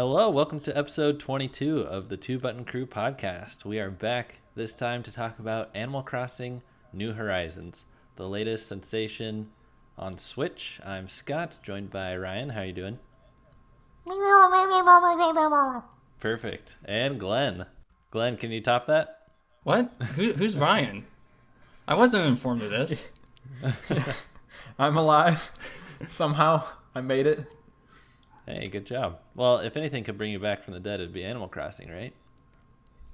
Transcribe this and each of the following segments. Hello, welcome to episode 22 of the Two Button Crew podcast. We are back this time to talk about Animal Crossing New Horizons, the latest sensation on Switch. I'm Scott, joined by Ryan. How are you doing? Perfect. And Glenn. Glenn, can you top that? What? Who's Ryan? I wasn't informed of this. I'm alive. Somehow I made it. Hey, good job. Well, if anything could bring you back from the dead, it'd be Animal Crossing, right?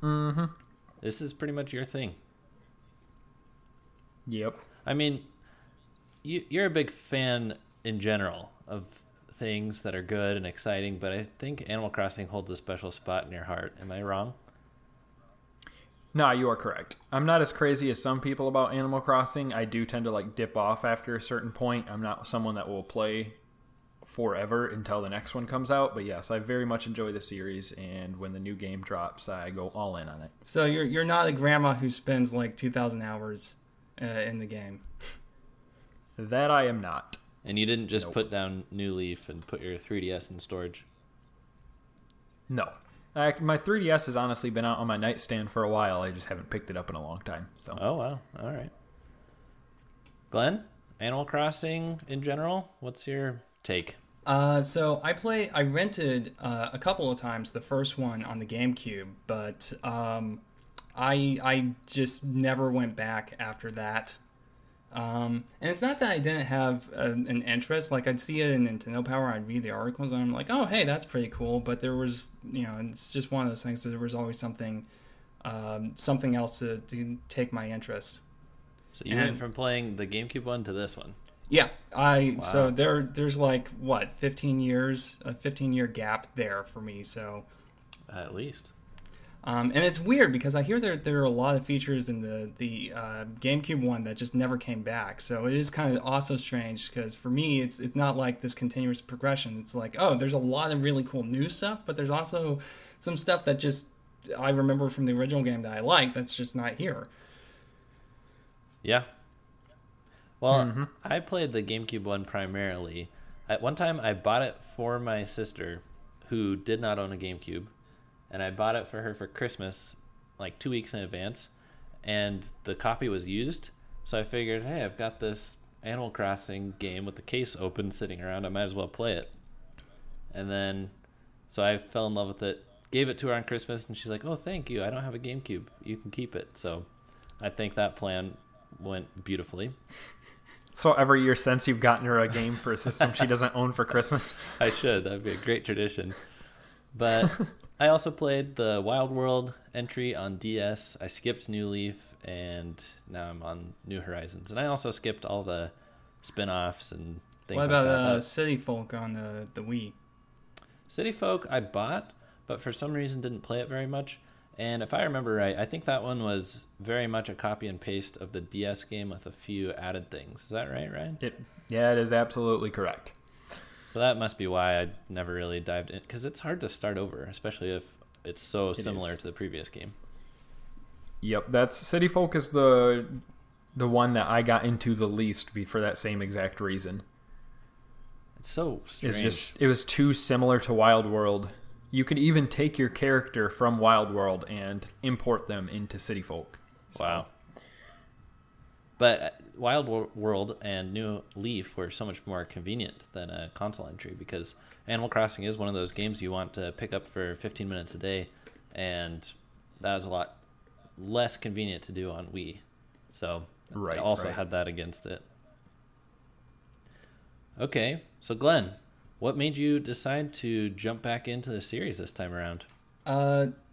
Mm-hmm. This is pretty much your thing. Yep. I mean, you're a big fan in general of things that are good and exciting, but I think Animal Crossing holds a special spot in your heart. Am I wrong? No, you are correct. I'm not as crazy as some people about Animal Crossing. I do tend to like dip off after a certain point. I'm not someone that will play forever until the next one comes out, but yes, I very much enjoy the series, and when the new game drops, I go all in on it. So you're not a grandma who spends like 2,000 hours in the game. That I am not. And you didn't just put down New Leaf and put your 3DS in storage? No. My 3DS has honestly been out on my nightstand for a while. I just haven't picked it up in a long time. So. Oh, wow. All right. Glenn, Animal Crossing in general, what's your take? So I rented a couple of times the first one on the GameCube, but I just never went back after that. And it's not that I didn't have an interest. Like, I'd see it in Nintendo Power, I'd read the articles, and I'm like, oh, hey, that's pretty cool. But there was, you know, it's just one of those things that there was always something, something else to take my interest. So you went from playing the GameCube one to this one. Yeah, wow. So there's like, what, 15 years, a 15-year gap there for me, so. At least. And it's weird because I hear there are a lot of features in the GameCube one that just never came back. So it is kind of also strange because for me, it's not like this continuous progression. It's like, oh, there's a lot of really cool new stuff, but there's also some stuff that just I remember from the original game that I like that's just not here. Yeah. Well, mm-hmm. I played the GameCube one primarily. At one time, I bought it for my sister, who did not own a GameCube. And I bought it for her for Christmas, like 2 weeks in advance, and the copy was used. So I figured, hey, I've got this Animal Crossing game with the case open sitting around. I might as well play it. And then, so I fell in love with it, gave it to her on Christmas, and she's like, oh, thank you. I don't have a GameCube. You can keep it. So I think that plan went beautifully. So every year since, you've gotten her a game for a system she doesn't own for Christmas? I should. That'd be a great tradition. But I also played the Wild World entry on DS. I skipped New Leaf, and now I'm on New Horizons. And I also skipped all the spin-offs and things like that. What about City Folk on the Wii? City Folk I bought, but for some reason didn't play it very much. And if I remember right, I think that one was very much a copy and paste of the DS game with a few added things. Is that right, Ryan? Yeah, it is absolutely correct. So that must be why I never really dived in, because it's hard to start over, especially if it's so similar to the previous game. Yep, that's City Folk is the one that I got into the least for that same exact reason. It's so strange. It was too similar to Wild World. You could even take your character from Wild World and import them into City Folk. So. Wow. But Wild World and New Leaf were so much more convenient than a console entry because Animal Crossing is one of those games you want to pick up for 15 minutes a day, and that was a lot less convenient to do on Wii. So it also had that against it. Okay, so Glenn, what made you decide to jump back into the series this time around?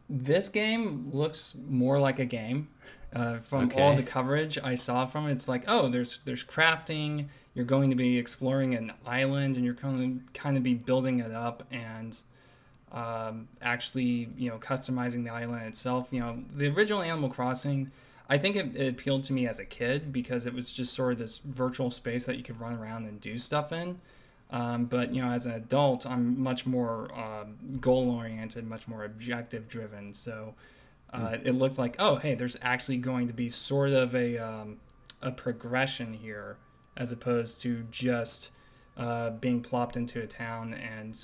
This game looks more like a game. All the coverage I saw from it, it's like, oh, there's crafting, you're going to be exploring an island, and you're going to kind of be building it up and actually, you know, customizing the island itself. You know, the original Animal Crossing, I think it appealed to me as a kid because it was just sort of this virtual space that you could run around and do stuff in. But, you know, as an adult, I'm much more goal-oriented, much more objective-driven, so it looked like, oh, hey, there's actually going to be sort of a progression here, as opposed to just being plopped into a town and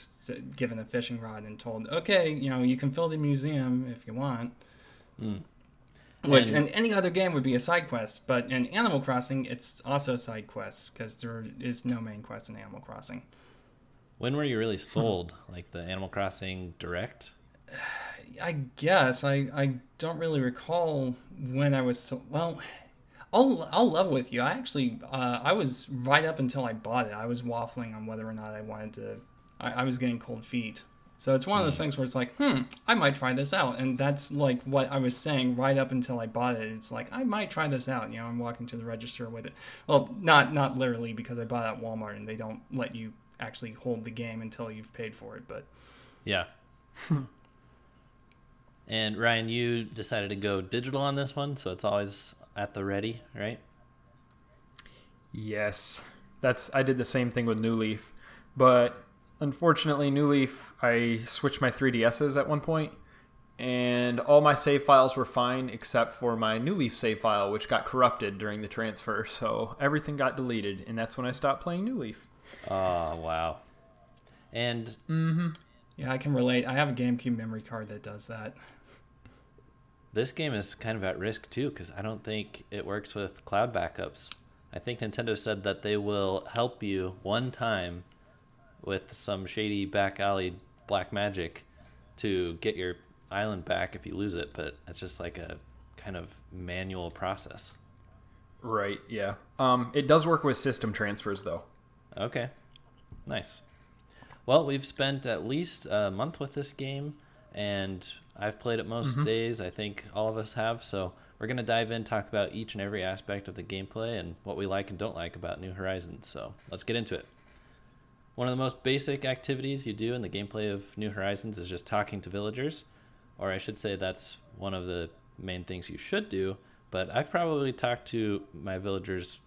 given a fishing rod and told, okay, you know, you can fill the museum if you want. Mm. Which in any other game would be a side quest, but in Animal Crossing, it's also side quests because there is no main quest in Animal Crossing. When were you really sold? Like the Animal Crossing Direct? I guess. I don't really recall when I was sold. Well, I'll level with you. I actually, I was right up until I bought it. I was waffling on whether or not I wanted to. I was getting cold feet. So it's one of those things where it's like, I might try this out. And that's like what I was saying right up until I bought it. It's like, I might try this out. You know, I'm walking to the register with it. Well, not literally, because I bought it at Walmart and they don't let you actually hold the game until you've paid for it. But yeah. And Ryan, you decided to go digital on this one. So it's always at the ready, right? Yes. I did the same thing with New Leaf, but unfortunately, New Leaf, I switched my 3DSs at one point, and all my save files were fine except for my New Leaf save file, which got corrupted during the transfer, so everything got deleted, and that's when I stopped playing New Leaf. Oh, wow. And yeah, I can relate. I have a GameCube memory card that does that. This game is kind of at risk, too, because I don't think it works with cloud backups. I think Nintendo said that they will help you one time with some shady back alley black magic to get your island back if you lose it, but it's just like a kind of manual process. Right, yeah. It does work with system transfers, though. Okay, nice. Well, we've spent at least a month with this game, and I've played it most days. I think all of us have, so we're going to dive in, talk about each and every aspect of the gameplay and what we like and don't like about New Horizons, so let's get into it. One of the most basic activities you do in the gameplay of New Horizons is just talking to villagers, or I should say that's one of the main things you should do, but I've probably talked to my villagers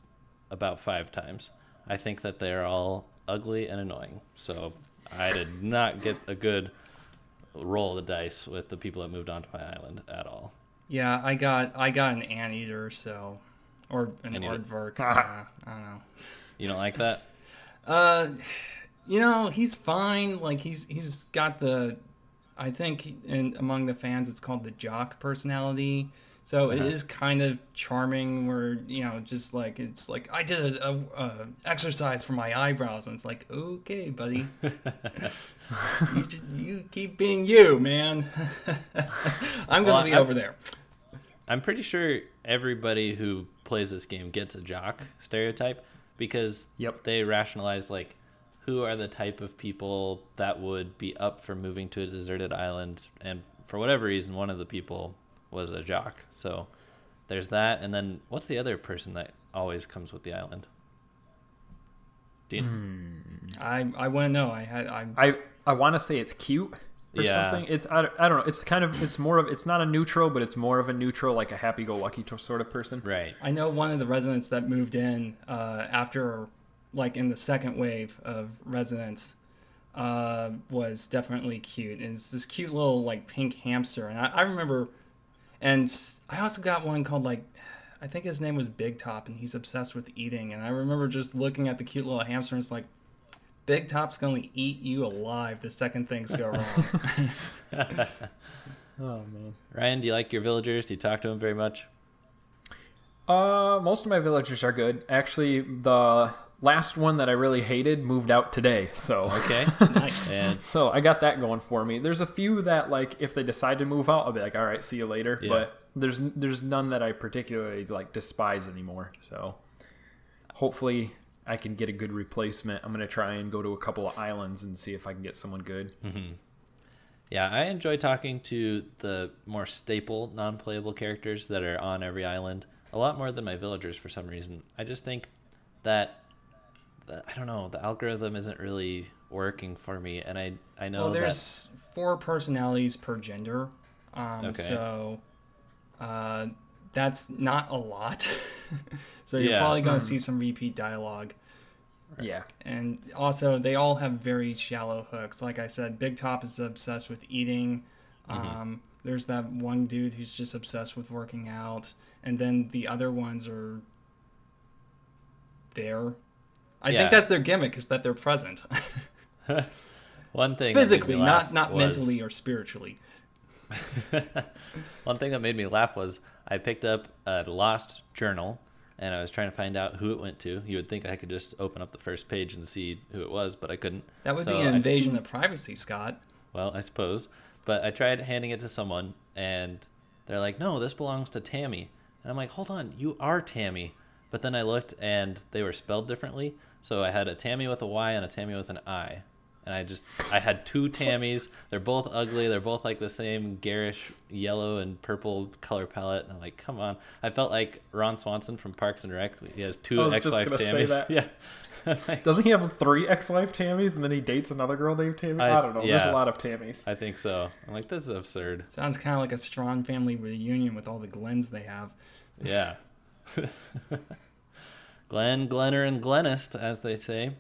about 5 times. I think that they're all ugly and annoying, so I did not get a good roll of the dice with the people that moved onto my island at all. Yeah, I got an anteater, so, or an aardvark. I don't know. You don't like that? You know, he's fine. Like he's got the, I think among the fans it's called the jock personality. So it is kind of charming, where, you know, just like, it's like, I did a exercise for my eyebrows, and it's like, okay, buddy, you keep being you, man. I'm gonna be over there. I'm pretty sure everybody who plays this game gets a jock stereotype, because they rationalize, like, who are the type of people that would be up for moving to a deserted island, and for whatever reason, one of the people was a jock. So there's that, and then what's the other person that always comes with the island? Dean? I want to know. I want to say it's cute or something. It's I don't know. It's kind of it's not a neutral, but it's more of a neutral, like a happy-go-lucky sort of person. Right. I know one of the residents that moved in after, like, in the second wave of residents was definitely cute, and it's this cute little, like, pink hamster, and I remember. And I also got one called, like, I think his name was Big Top, and he's obsessed with eating. And I remember just looking at the cute little hamster, and it's like, Big Top's going to eat you alive the second things go wrong. Oh, man. Ryan, do you like your villagers? Do you talk to them very much? Most of my villagers are good. Actually, the last one that I really hated moved out today. So okay, nice. And so I got that going for me. There's a few that, like, if they decide to move out, I'll be like, all right, see you later. Yeah. But there's none that I particularly, like, despise anymore. So hopefully I can get a good replacement. I'm going to try and go to a couple of islands and see if I can get someone good. Yeah, I enjoy talking to the more staple non-playable characters that are on every island a lot more than my villagers for some reason. I just think that, I don't know, the algorithm isn't really working for me, and I know, well, there's 4 personalities per gender, okay. So that's not a lot. So you're probably going to see some repeat dialogue. Right. Yeah. And also, they all have very shallow hooks. Like I said, Big Top is obsessed with eating. There's that one dude who's just obsessed with working out, and then the other ones are there. I think that's their gimmick, is that they're present. One thing physically, not mentally or spiritually. One thing that made me laugh was I picked up a lost journal and I was trying to find out who it went to. You would think I could just open up the first page and see who it was, but I couldn't. That would be an invasion of privacy, Scott. Well, I suppose. But I tried handing it to someone and they're like, no, this belongs to Tammy. And I'm like, hold on, you are Tammy. But then I looked and they were spelled differently. So I had a Tammy with a Y and a Tammy with an I. And I had two Tammys. They're both ugly. They're both like the same garish yellow and purple color palette. And I'm like, come on. I felt like Ron Swanson from Parks and Rec. He has two ex-wife Tammys. Yeah. Like, doesn't he have three ex-wife Tammys and then he dates another girl named Tammy? I don't know. Yeah, there's a lot of Tammys. I think so. I'm like, this is absurd. Sounds kind of like a Strong family reunion with all the Glens they have. Yeah. Glenn, Glenner, and Glennist, as they say.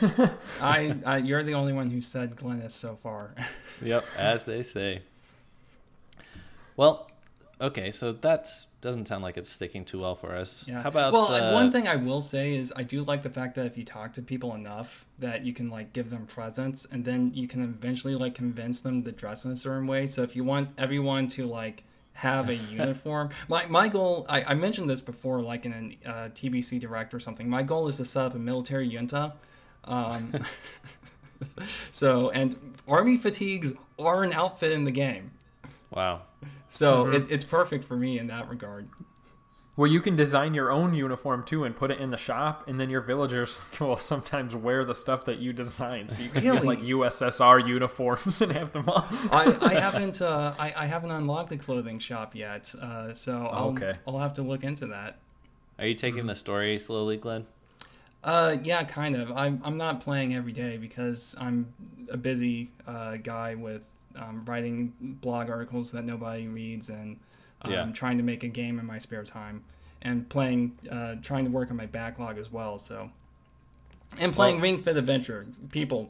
You're the only one who said Glennis so far. Yep, as they say. Well, okay, so that doesn't sound like it's sticking too well for us. Yeah. How about? Well, one thing I will say is I do like the fact that if you talk to people enough, that you can like give them presents, and then you can eventually like convince them to dress in a certain way. So if you want everyone to like have a uniform. My goal, I mentioned this before, like in a TBC Direct or something. My goal is to set up a military junta. And army fatigues are an outfit in the game. Wow. So it's perfect for me in that regard. Well, you can design your own uniform too and put it in the shop, and then your villagers will sometimes wear the stuff that you design. So you can get like USSR uniforms and have them all. I haven't unlocked the clothing shop yet, so I'll have to look into that. Are you taking the story slowly, Glenn? Yeah, kind of. I'm not playing every day because I'm a busy guy with writing blog articles that nobody reads and. Trying to make a game in my spare time and playing, trying to work on my backlog as well. So, and playing Ring Fit Adventure. People,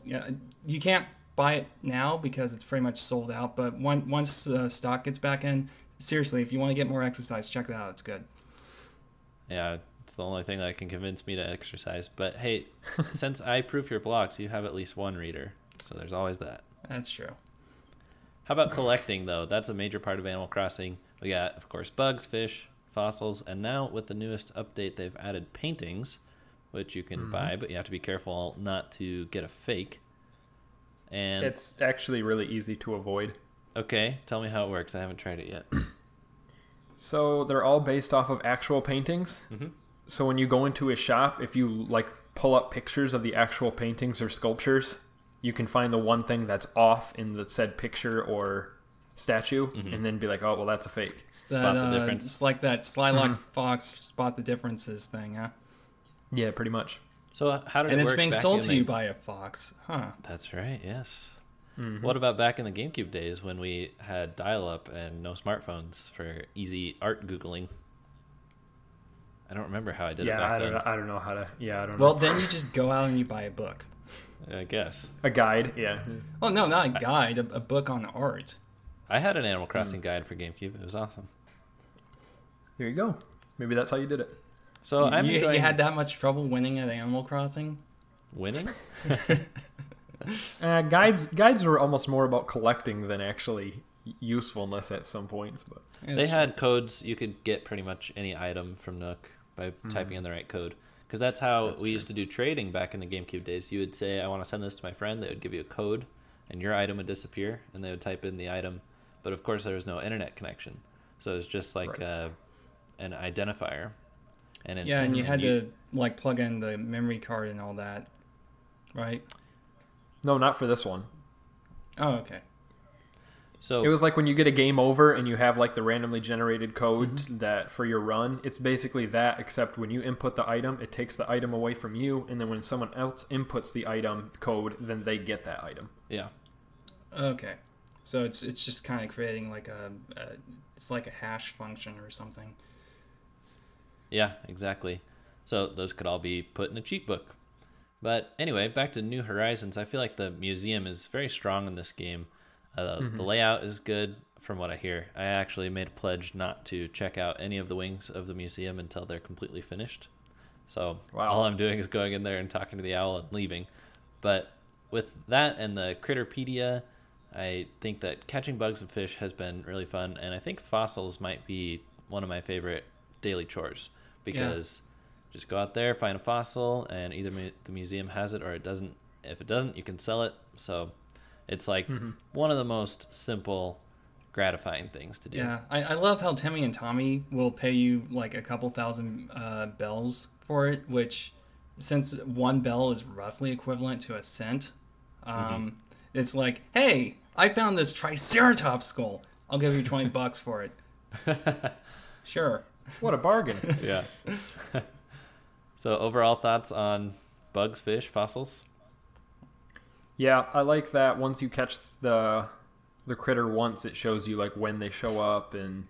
you can't buy it now because it's pretty much sold out. But once stock gets back in, seriously, if you want to get more exercise, check that out. It's good. Yeah, it's the only thing that can convince me to exercise. But hey, since I proof your blogs, you have at least one reader. So there's always that. That's true. How about collecting, though? That's a major part of Animal Crossing. We got, of course, bugs, fish, fossils, and now with the newest update, they've added paintings, which you can buy, but you have to be careful not to get a fake. And it's actually really easy to avoid. Okay, tell me how it works. I haven't tried it yet. So they're all based off of actual paintings. So when you go into a shop, if you like pull up pictures of the actual paintings or sculptures, you can find the one thing that's off in the said picture or statue, and then be like, oh, well, that's a fake. Spot the difference. It's like that Slylock Fox spot the differences thing, huh? Yeah, pretty much. So how did it work? And it's being sold to you by a fox, huh? That's right, yes. What about back in the GameCube days when we had dial-up and no smartphones for easy art Googling? I don't remember how I did it back then. Yeah, I don't know how to... Yeah, I don't know. Well, then you just go out and you buy a book. I guess. A guide, yeah. Well, no, not a guide. A book on art. I had an Animal Crossing guide for GameCube. It was awesome. There you go. Maybe that's how you did it. So you had that much trouble winning at Animal Crossing? Winning? Guides were almost more about collecting than actually usefulness at some points. But they had codes. You could get pretty much any item from Nook by typing in the right code. Because that's how we used to do trading back in the GameCube days. You would say, I want to send this to my friend. They would give you a code, and your item would disappear, and they would type in the item. But, of course, there was no internet connection. So it was just like an identifier. And yeah, and you had to like plug in the memory card and all that, right? No, not for this one. Oh, okay. So it was like when you get a game over and you have like the randomly generated code that for your run. It's basically that, except when you input the item, it takes the item away from you. And then when someone else inputs the item code, then they get that item. Yeah. Okay. So it's just kind of creating like it's like a hash function or something. Yeah, exactly. So those could all be put in a cheat book. But anyway, back to New Horizons. I feel like the museum is very strong in this game. The layout is good from what I hear. I actually made a pledge not to check out any of the wings of the museum until they're completely finished. So all I'm doing is going in there and talking to the owl and leaving. But with that and the Critterpedia, I think that catching bugs and fish has been really fun. And I think fossils might be one of my favorite daily chores, because just go out there, find a fossil, and either the museum has it or it doesn't. If it doesn't, you can sell it. So it's like one of the most simple, gratifying things to do. Yeah, I love how Timmy and Tommy will pay you like a couple thousand bells for it, which, since one bell is roughly equivalent to a cent, it's like, hey, I found this Triceratops skull. I'll give you 20 bucks for it. Sure. What a bargain. Yeah. So overall thoughts on bugs, fish, fossils? Yeah, I like that once you catch the critter once, it shows you like when they show up and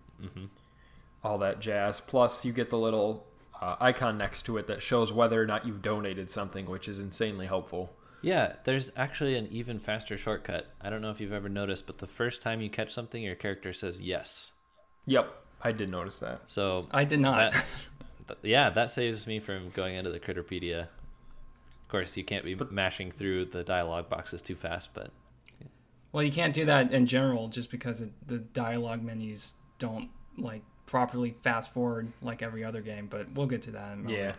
all that jazz. Plus, you get the little icon next to it that shows whether or not you've donated something, which is insanely helpful. Yeah, there's actually an even faster shortcut. I don't know if you've ever noticed, but the first time you catch something, your character says yes. Yep, I did notice that. So I did not. Yeah, that saves me from going into the Critterpedia. Of course, you can't be mashing through the dialogue boxes too fast, but... Yeah. Well, you can't do that in general just because the dialogue menus don't, like, properly fast-forward like every other game, but we'll get to that in a moment. Yeah.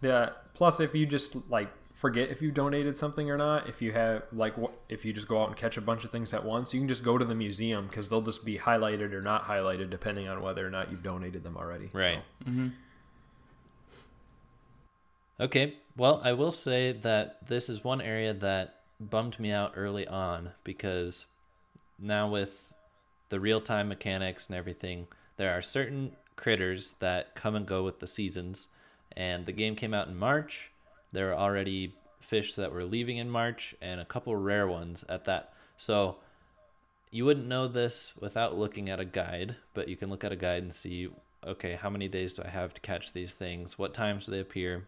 Yeah. Plus, if you just, like, forget if you donated something or not, if you have, like, if you just go out and catch a bunch of things at once, you can just go to the museum because they'll just be highlighted or not highlighted depending on whether or not you've donated them already. Right. So. Mm-hmm. Okay, well, I will say that this is one area that bummed me out early on, because now with the real-time mechanics and everything, there are certain critters that come and go with the seasons, and the game came out in March. There were already fish that were leaving in March, and a couple rare ones at that. So you wouldn't know this without looking at a guide, but you can look at a guide and see, okay, how many days do I have to catch these things? What times do they appear?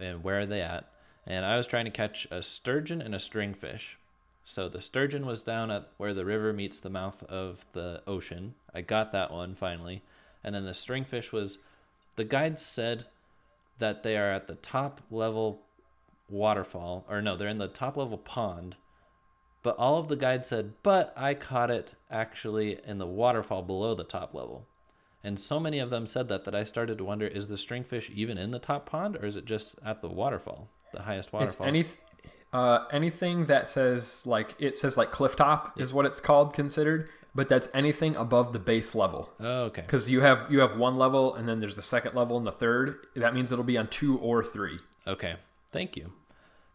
And where are they at? And I was trying to catch a sturgeon and a stringfish. So the sturgeon was down at where the river meets the mouth of the ocean. I got that one finally. And then the stringfish was, the guide said that they are at the top level waterfall, or no, they're in the top level pond. But all of the guide said, but I caught it actually in the waterfall below the top level. And so many of them said that I started to wonder, is the stringfish even in the top pond, or is it just at the waterfall, the highest waterfall? It's anything that says like cliff top is what it's considered, but that's anything above the base level. Oh, okay. Because you have one level, and then there's the second level and the third. That means it'll be on 2 or 3. Okay, thank you.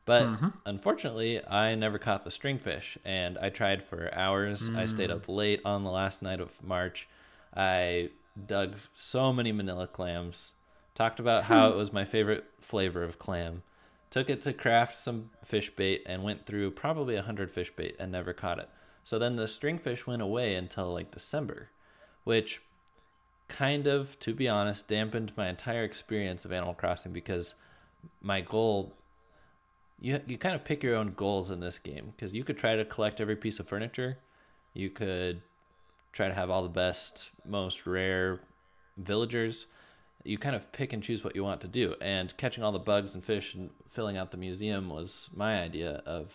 But unfortunately, I never caught the stringfish, and I tried for hours. I stayed up late on the last night of March. I dug so many manila clams, talked about how it was my favorite flavor of clam, took it to craft some fish bait, and went through probably 100 fish bait and never caught it. So then the stringfish went away until like December, which kind of, to be honest, dampened my entire experience of Animal Crossing, because my goal, you kind of pick your own goals in this game, because you could try to collect every piece of furniture, you could try to have all the best, most rare villagers. You kind of pick and choose what you want to do. And catching all the bugs and fish and filling out the museum was my idea of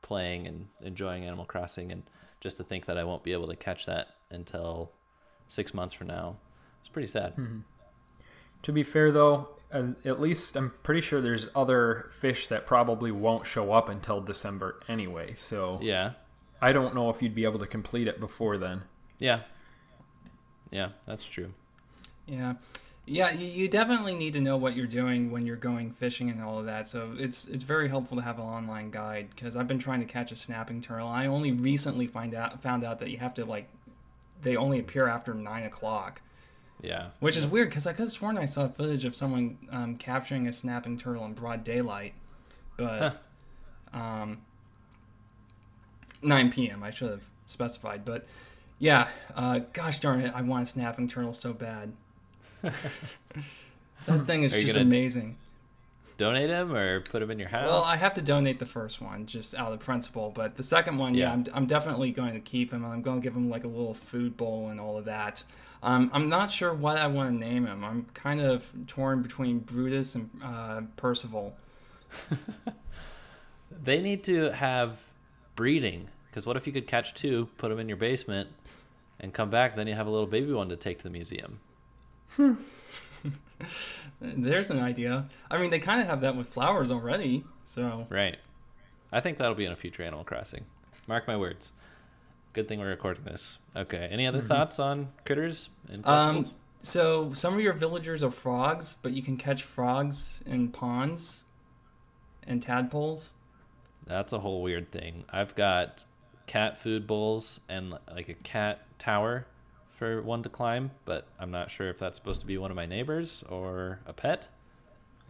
playing and enjoying Animal Crossing. And just to think that I won't be able to catch that until 6 months from now, it's pretty sad. To be fair, though, at least I'm pretty sure there's other fish that probably won't show up until December anyway. So yeah, I don't know if you'd be able to complete it before then. Yeah. Yeah, that's true. Yeah. Yeah, you definitely need to know what you're doing when you're going fishing and all of that. So it's very helpful to have an online guide, because I've been trying to catch a snapping turtle. I only recently found out that you have to, like, they only appear after 9 o'clock. Yeah. Which is weird, because I could have sworn I saw footage of someone capturing a snapping turtle in broad daylight. But 9 p.m. I should have specified, but yeah, gosh darn it, I want a snapping turtle so bad. That thing is just amazing. donate them or put them in your house? Well, I have to donate the first one just out of the principle, but the second one, yeah, I'm definitely going to keep him, and I'm going to give him like a little food bowl and all of that. I'm not sure what I want to name him. I'm kind of torn between Brutus and Percival. They need to have breeding, because what if you could catch two, put them in your basement, and come back, then you have a little baby one to take to the museum. Hmm. There's an idea. I mean, they kind of have that with flowers already, so... Right. I think that'll be in a future Animal Crossing. Mark my words. Good thing we're recording this. Okay, any other thoughts on critters and collectibles? So, some of your villagers are frogs, but you can catch frogs in ponds and tadpoles. That's a whole weird thing. I've got cat food bowls and, like, a cat tower for one to climb, but I'm not sure if that's supposed to be one of my neighbors or a pet.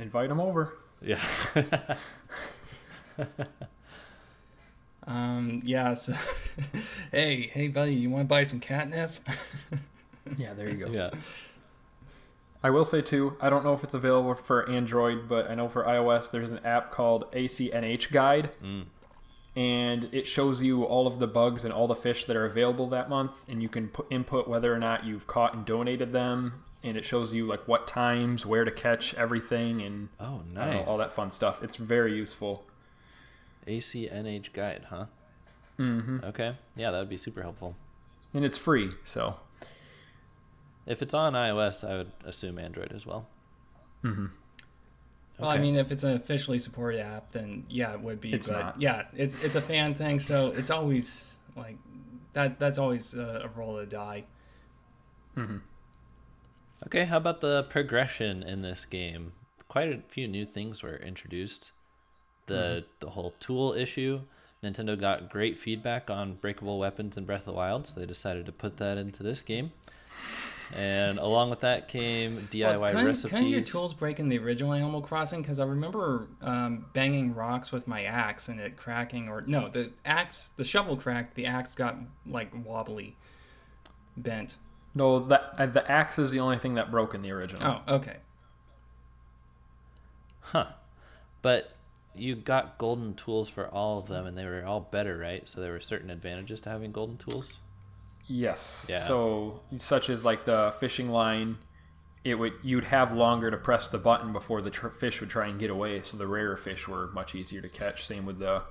Invite them over. Yeah. Yeah, so hey buddy, you want to buy some catnip? Yeah, there you go. Yeah. I will say too, I don't know if it's available for Android, but I know for iOS there's an app called ACNH Guide. And it shows you all of the bugs and all the fish that are available that month, and you can input whether or not you've caught and donated them, and it shows you like what times, where to catch everything, and oh, nice. I don't know, all that fun stuff. It's very useful. ACNH Guide, huh? Mm-hmm. Okay. Yeah, that would be super helpful. And it's free, so. If it's on iOS, I would assume Android as well. Mm-hmm. Okay. Well, I mean, if it's an officially supported app, then yeah, it would be. It's but not. Yeah, it's a fan thing, so it's always like that. That's always a roll of the die. Mm-hmm. Okay, how about the progression in this game? Quite a few new things were introduced. The whole tool issue. Nintendo got great feedback on breakable weapons in Breath of the Wild, so they decided to put that into this game. And along with that came DIY recipes. Couldn't your tools break in the original Animal Crossing? Because I remember banging rocks with my axe and it cracking. Or no, the shovel cracked. The axe got like wobbly, bent. No, the axe is the only thing that broke in the original. Oh, okay. Huh. But you got golden tools for all of them, and they were all better, right? So there were certain advantages to having golden tools. Yes. Yeah. So, such as like the fishing line, you'd have longer to press the button before the fish would try and get away. So the rarer fish were much easier to catch. Same with the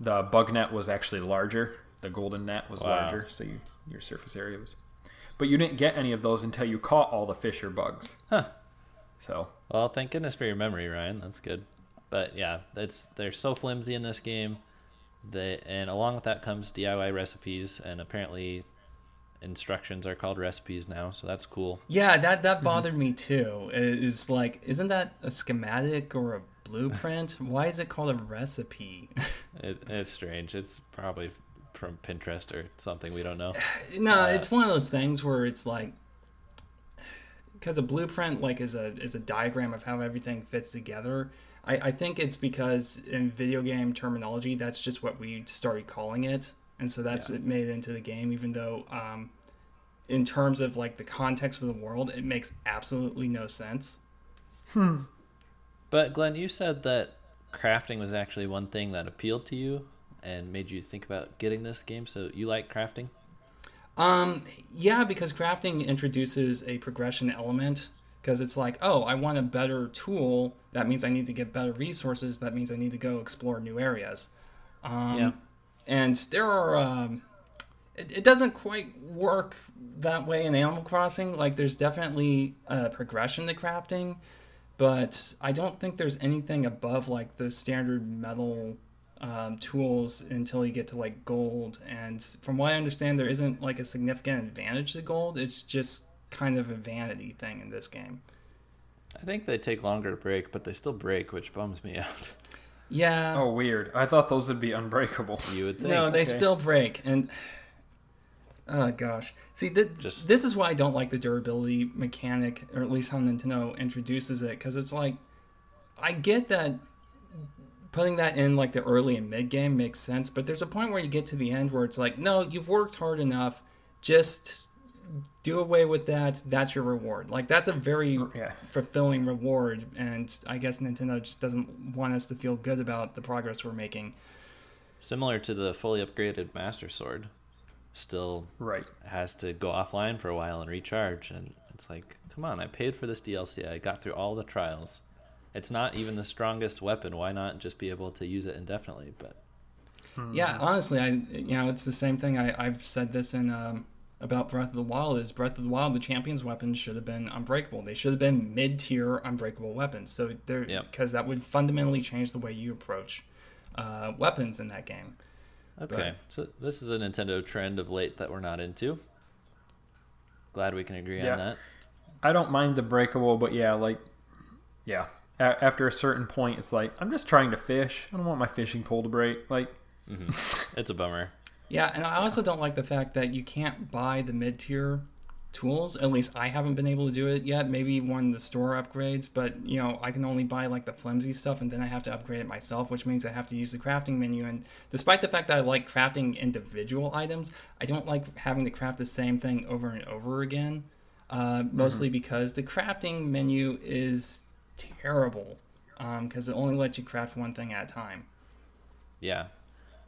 bug net was actually larger. The golden net was larger, so your surface area was. But you didn't get any of those until you caught all the fish or bugs. Huh. So. Well, thank goodness for your memory, Ryan. That's good. But yeah, they're so flimsy in this game. And along with that comes DIY recipes, and apparently instructions are called recipes now, so that's cool. Yeah, that bothered me too. It's like, isn't that a schematic or a blueprint? Why is it called a recipe? It's strange. It's probably from Pinterest or something. We don't know. No, it's one of those things where it's like, because a blueprint like is a diagram of how everything fits together. I think it's because in video game terminology, that's just what we started calling it. And so that's what made it into the game, even though in terms of like the context of the world, it makes absolutely no sense. But Glenn, you said that crafting was actually one thing that appealed to you and made you think about getting this game. So you like crafting? Yeah, because crafting introduces a progression element. Because it's like, oh, I want a better tool. That means I need to get better resources. That means I need to go explore new areas. And there are... it doesn't quite work that way in Animal Crossing. Like, there's definitely a progression to crafting. But I don't think there's anything above, like, the standard metal tools until you get to, like, gold. And from what I understand, there isn't, like, a significant advantage to gold. It's just... kind of a vanity thing in this game. I think they take longer to break, but they still break, which bums me out. Yeah. Oh, weird. I thought those would be unbreakable. You would think. No, they still break. And oh gosh, see, this is why I don't like the durability mechanic, or at least how Nintendo introduces it, because it's like, I get that putting that in like the early and mid game makes sense, but there's a point where you get to the end where it's like, no, you've worked hard enough, just do away with that. That's your reward. Like, that's a very fulfilling reward. And I guess Nintendo just doesn't want us to feel good about the progress we're making. Similar to the fully upgraded Master Sword. Still has to go offline for a while and recharge. And it's like, come on, I paid for this DLC. I got through all the trials. It's not even the strongest weapon. Why not just be able to use it indefinitely? But yeah, honestly, it's the same thing. I've said this in about Breath of the Wild. Is Breath of the Wild, the champion's weapons should have been unbreakable. They should have been mid-tier unbreakable weapons. So they're because that would fundamentally change the way you approach weapons in that game. Okay, but, so this is a Nintendo trend of late that we're not into. Glad we can agree on that. I don't mind the breakable, but after a certain point, it's like, I'm just trying to fish. I don't want my fishing pole to break. Like, it's a bummer. Yeah, and I also don't like the fact that you can't buy the mid-tier tools. At least I haven't been able to do it yet. Maybe one of the store upgrades, but I can only buy like the flimsy stuff, and then I have to upgrade it myself, which means I have to use the crafting menu. And despite the fact that I like crafting individual items, I don't like having to craft the same thing over and over again. Mostly because the crafting menu is terrible, because it only lets you craft one thing at a time. Yeah.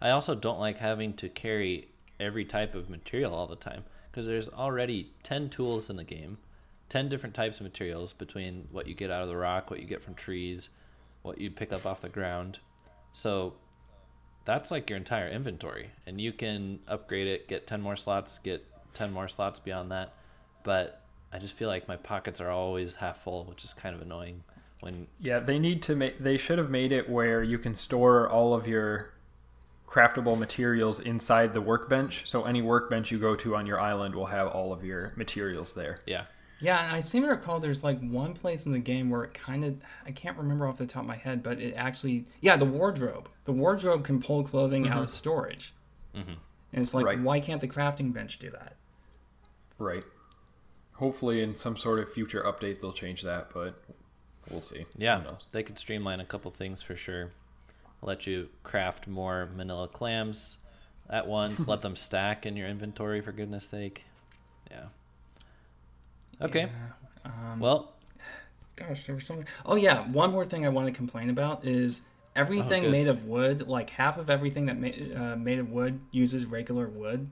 I also don't like having to carry every type of material all the time, because there's already 10 tools in the game, 10 different types of materials between what you get out of the rock, what you get from trees, what you pick up off the ground. So that's like your entire inventory, and you can upgrade it, get 10 more slots, get 10 more slots beyond that. But I just feel like my pockets are always half full, which is kind of annoying. They should have made it where you can store all of your craftable materials inside the workbench. So any workbench you go to on your island will have all of your materials there. Yeah. Yeah, and I seem to recall there's like one place in the game where it kind of, I can't remember off the top of my head, but it actually, the wardrobe. The wardrobe can pull clothing out of storage. And it's like, why can't the crafting bench do that? Right. Hopefully in some sort of future update they'll change that, but we'll see. Yeah, they could streamline a couple things for sure. Let you craft more manila clams at once. Let them stack in your inventory, for goodness sake. Yeah. Okay. Yeah, gosh, there was something. Oh, yeah. One more thing I want to complain about is everything made of wood. Like, half of everything that made of wood uses regular wood.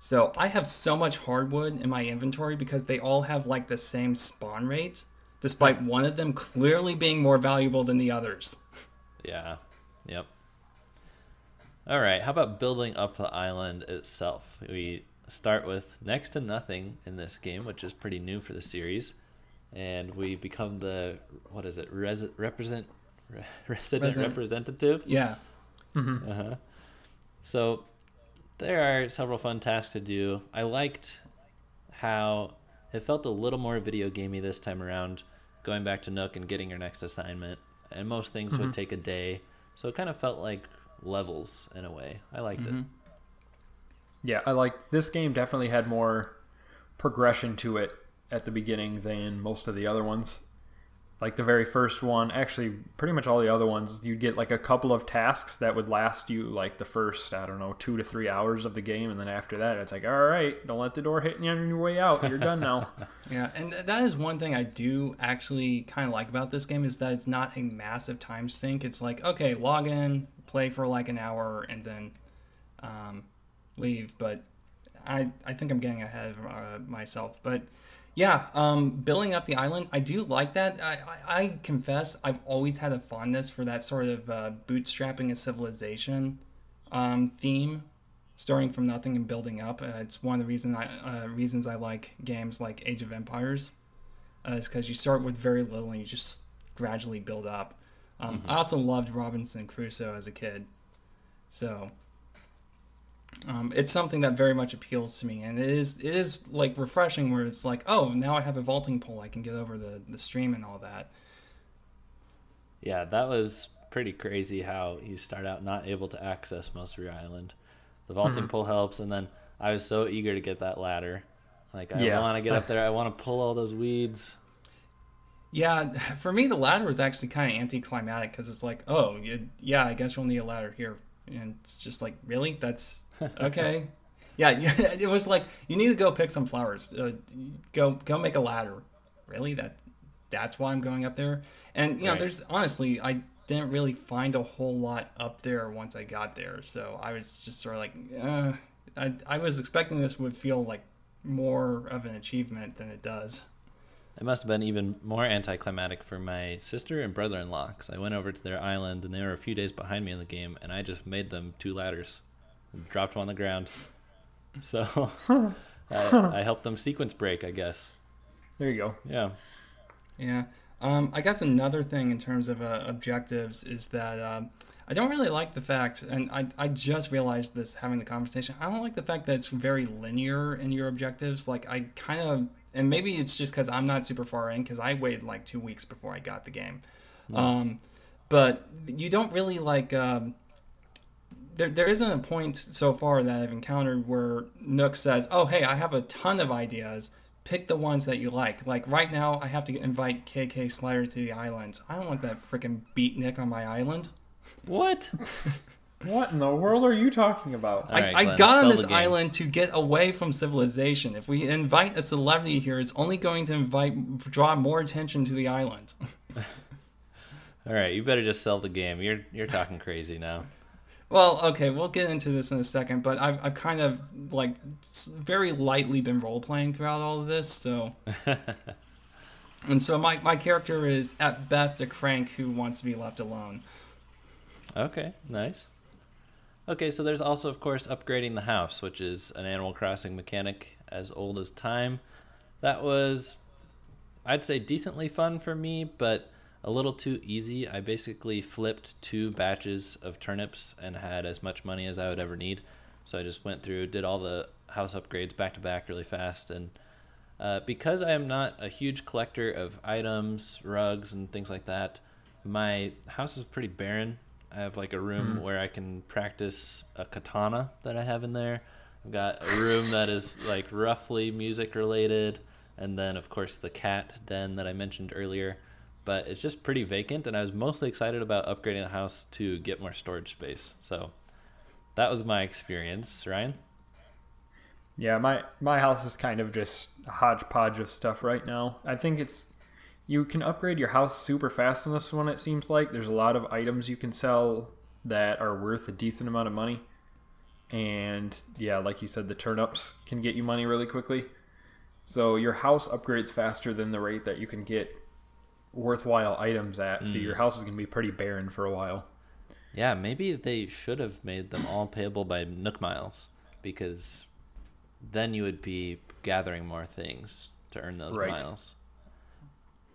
So I have so much hardwood in my inventory because they all have like the same spawn rate, despite one of them clearly being more valuable than the others. Yeah. Yep. All right. How about building up the island itself? We start with next to nothing in this game, which is pretty new for the series. And we become the, what is it? Resident representative. Yeah. So there are several fun tasks to do. I liked how it felt a little more video gamey this time around, going back to Nook and getting your next assignment. And most things would take a day. So it kind of felt like levels in a way. I liked it. Yeah, I liked this game. Definitely had more progression to it at the beginning than most of the other ones. Like the very first one, actually pretty much all the other ones, you'd get like a couple of tasks that would last you like the first, 2 to 3 hours of the game. And then after that, it's like, all right, don't let the door hit you on your way out. You're done now. Yeah, and that is one thing I do actually kind of like about this game is that it's not a massive time sink. It's like, okay, log in, play for like an hour, and then leave. But I think I'm getting ahead of myself. But yeah, building up the island, I do like that. I confess, I've always had a fondness for that sort of bootstrapping a civilization theme, starting from nothing and building up. It's one of the reasons I like games like Age of Empires, is because you start with very little and you just gradually build up. I also loved Robinson Crusoe as a kid, so it's something that very much appeals to me, and it is like refreshing where it's like, oh, now I have a vaulting pole, I can get over the stream and all that. Yeah, that was pretty crazy how you start out not able to access most of your island. The vaulting pole helps, and then I was so eager to get that ladder. Like, I want to get up there, I want to pull all those weeds. Yeah, for me the ladder was actually kind of anticlimactic because it's like, oh, yeah, I guess you'll need a ladder here. And it's just like, really? That's okay. Yeah, it was like, you need to go pick some flowers. Go make a ladder. Really? That's why I'm going up there? And, you know, there's, honestly, I didn't really find a whole lot up there once I got there. So I was just sort of like, I was expecting this would feel like more of an achievement than it does. It must have been even more anticlimactic for my sister and brother-in-law, because I went over to their island, and they were a few days behind me in the game, and I just made them two ladders and dropped them on the ground. So I helped them sequence break, I guess. There you go. Yeah. Yeah. I guess another thing in terms of objectives is that I don't really like the fact, and I just realized this having the conversation, I don't like the fact that it's very linear in your objectives. Like, I kind of... And maybe it's just because I'm not super far in, because I waited like 2 weeks before I got the game. Mm. But you don't really like... There isn't a point so far that I've encountered where Nook says, oh, hey, I have a ton of ideas. Pick the ones that you like. Like, right now, I have to invite K.K. Slider to the island. I don't want that freaking beatnik on my island. What? What in the world are you talking about? Right, I got on this island to get away from civilization. If we invite a celebrity here, it's only going to draw more attention to the island. All right, you better just sell the game. You're talking crazy now. Well, okay, we'll get into this in a second, but I've kind of like very lightly been role playing throughout all of this, so. And so my character is at best a crank who wants to be left alone. Okay, nice. Okay, so there's also, of course, upgrading the house, which is an Animal Crossing mechanic as old as time. That was, I'd say, decently fun for me, but a little too easy. I basically flipped 2 batches of turnips and had as much money as I would ever need. So I just went through, did all the house upgrades back to back really fast. And because I am not a huge collector of items, rugs, and things like that, my house is pretty barren. I have like a room where I can practice a katana that I have in there. I've got a room that is like roughly music related. And then of course the cat den that I mentioned earlier, but it's just pretty vacant. And I was mostly excited about upgrading the house to get more storage space. So that was my experience, Ryan. Yeah. My house is kind of just a hodgepodge of stuff right now. I think it's, you can upgrade your house super fast in this one, it seems like. There's a lot of items you can sell that are worth a decent amount of money. And, yeah, like you said, the turnips can get you money really quickly. So your house upgrades faster than the rate that you can get worthwhile items at. So your house is going to be pretty barren for a while. Yeah, maybe they should have made them all payable by Nook Miles, because then you would be gathering more things to earn those miles.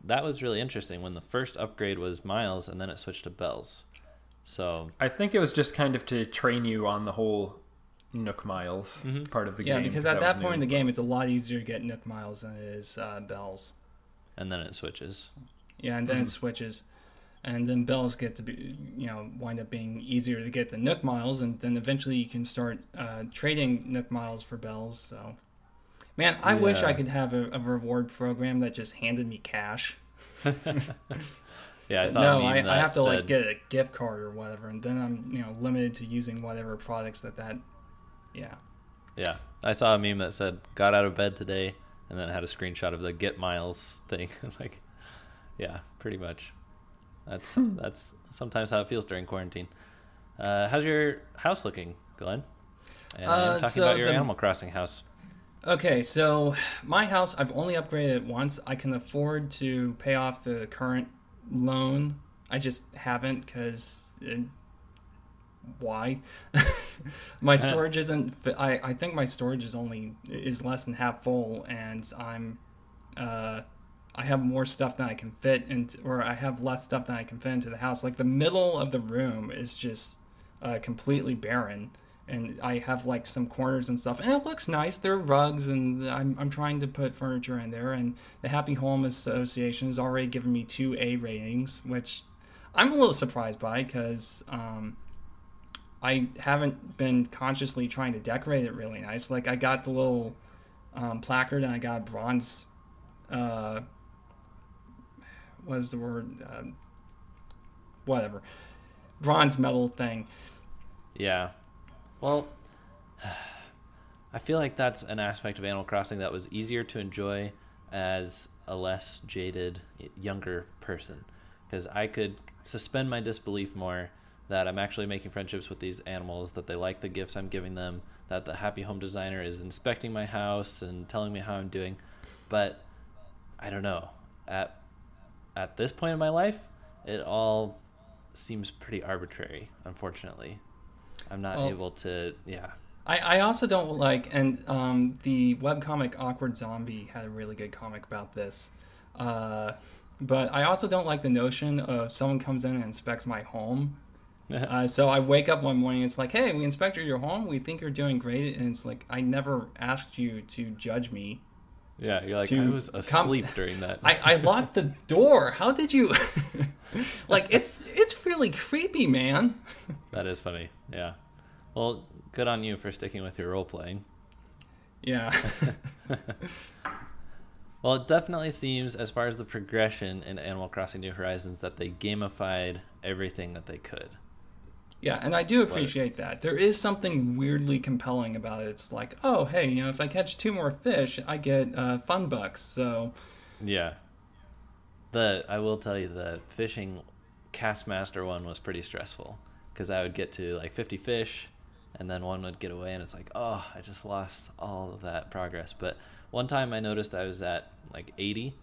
That was really interesting when the first upgrade was miles and then it switched to bells. So I think it was just kind of to train you on the whole Nook Miles part of the game. Yeah, because at that point in the game, it's a lot easier to get Nook Miles than it is bells. And then it switches. Yeah, and then it switches. And then bells get to be, you know, wind up being easier to get than Nook Miles. And then eventually you can start trading Nook Miles for bells. So. Man, I wish I could have a reward program that just handed me cash. Yeah, I saw no, I have to like get a gift card or whatever, and then I'm limited to using whatever products that. Yeah. Yeah, I saw a meme that said "got out of bed today," and then it had a screenshot of the "get miles" thing. Like, yeah, pretty much. That's sometimes how it feels during quarantine. How's your house looking, Glenn? And I'm talking about your Animal Crossing house. Okay, so my house, I've only upgraded it once. I can afford to pay off the current loan. I just haven't, because why? My storage isn't, I think my storage is less than half full, and I have more stuff than I can fit into, or I have less stuff than I can fit into the house. Like the middle of the room is just completely barren. And I have like some corners and stuff, and it looks nice. There are rugs, and I'm trying to put furniture in there. And the Happy Home Association has already given me 2 A ratings, which I'm a little surprised by, because I haven't been consciously trying to decorate it really nice. Like I got the little placard, and I got bronze. What is the word? Whatever, bronze medal thing. Yeah. Well, I feel like that's an aspect of Animal Crossing that was easier to enjoy as a less jaded, younger person, because I could suspend my disbelief more that I'm actually making friendships with these animals, that they like the gifts I'm giving them, that the Happy Home Designer is inspecting my house and telling me how I'm doing. But I don't know. At this point in my life, it all seems pretty arbitrary, unfortunately. I'm not able to, yeah. I also don't like, and the webcomic Awkward Zombie had a really good comic about this, but I also don't like the notion of someone comes in and inspects my home. So I wake up one morning and it's like, hey, we inspected your home, we think you're doing great, and it's like, I never asked you to judge me. Yeah, you're like, I was asleep during that. I locked the door. How did you? Like, it's really creepy, man. That is funny. Yeah. Well, good on you for sticking with your role playing. Yeah. Well, it definitely seems, as far as the progression in Animal Crossing New Horizons, that they gamified everything that they could. Yeah, and I do appreciate that. There is something weirdly compelling about it. It's like, oh, hey, you know, if I catch 2 more fish, I get fun bucks. So, yeah, I will tell you, the fishing Castmaster one was pretty stressful, because I would get to like 50 fish, and then one would get away, and it's like, oh, I just lost all of that progress. But one time I noticed I was at like 80.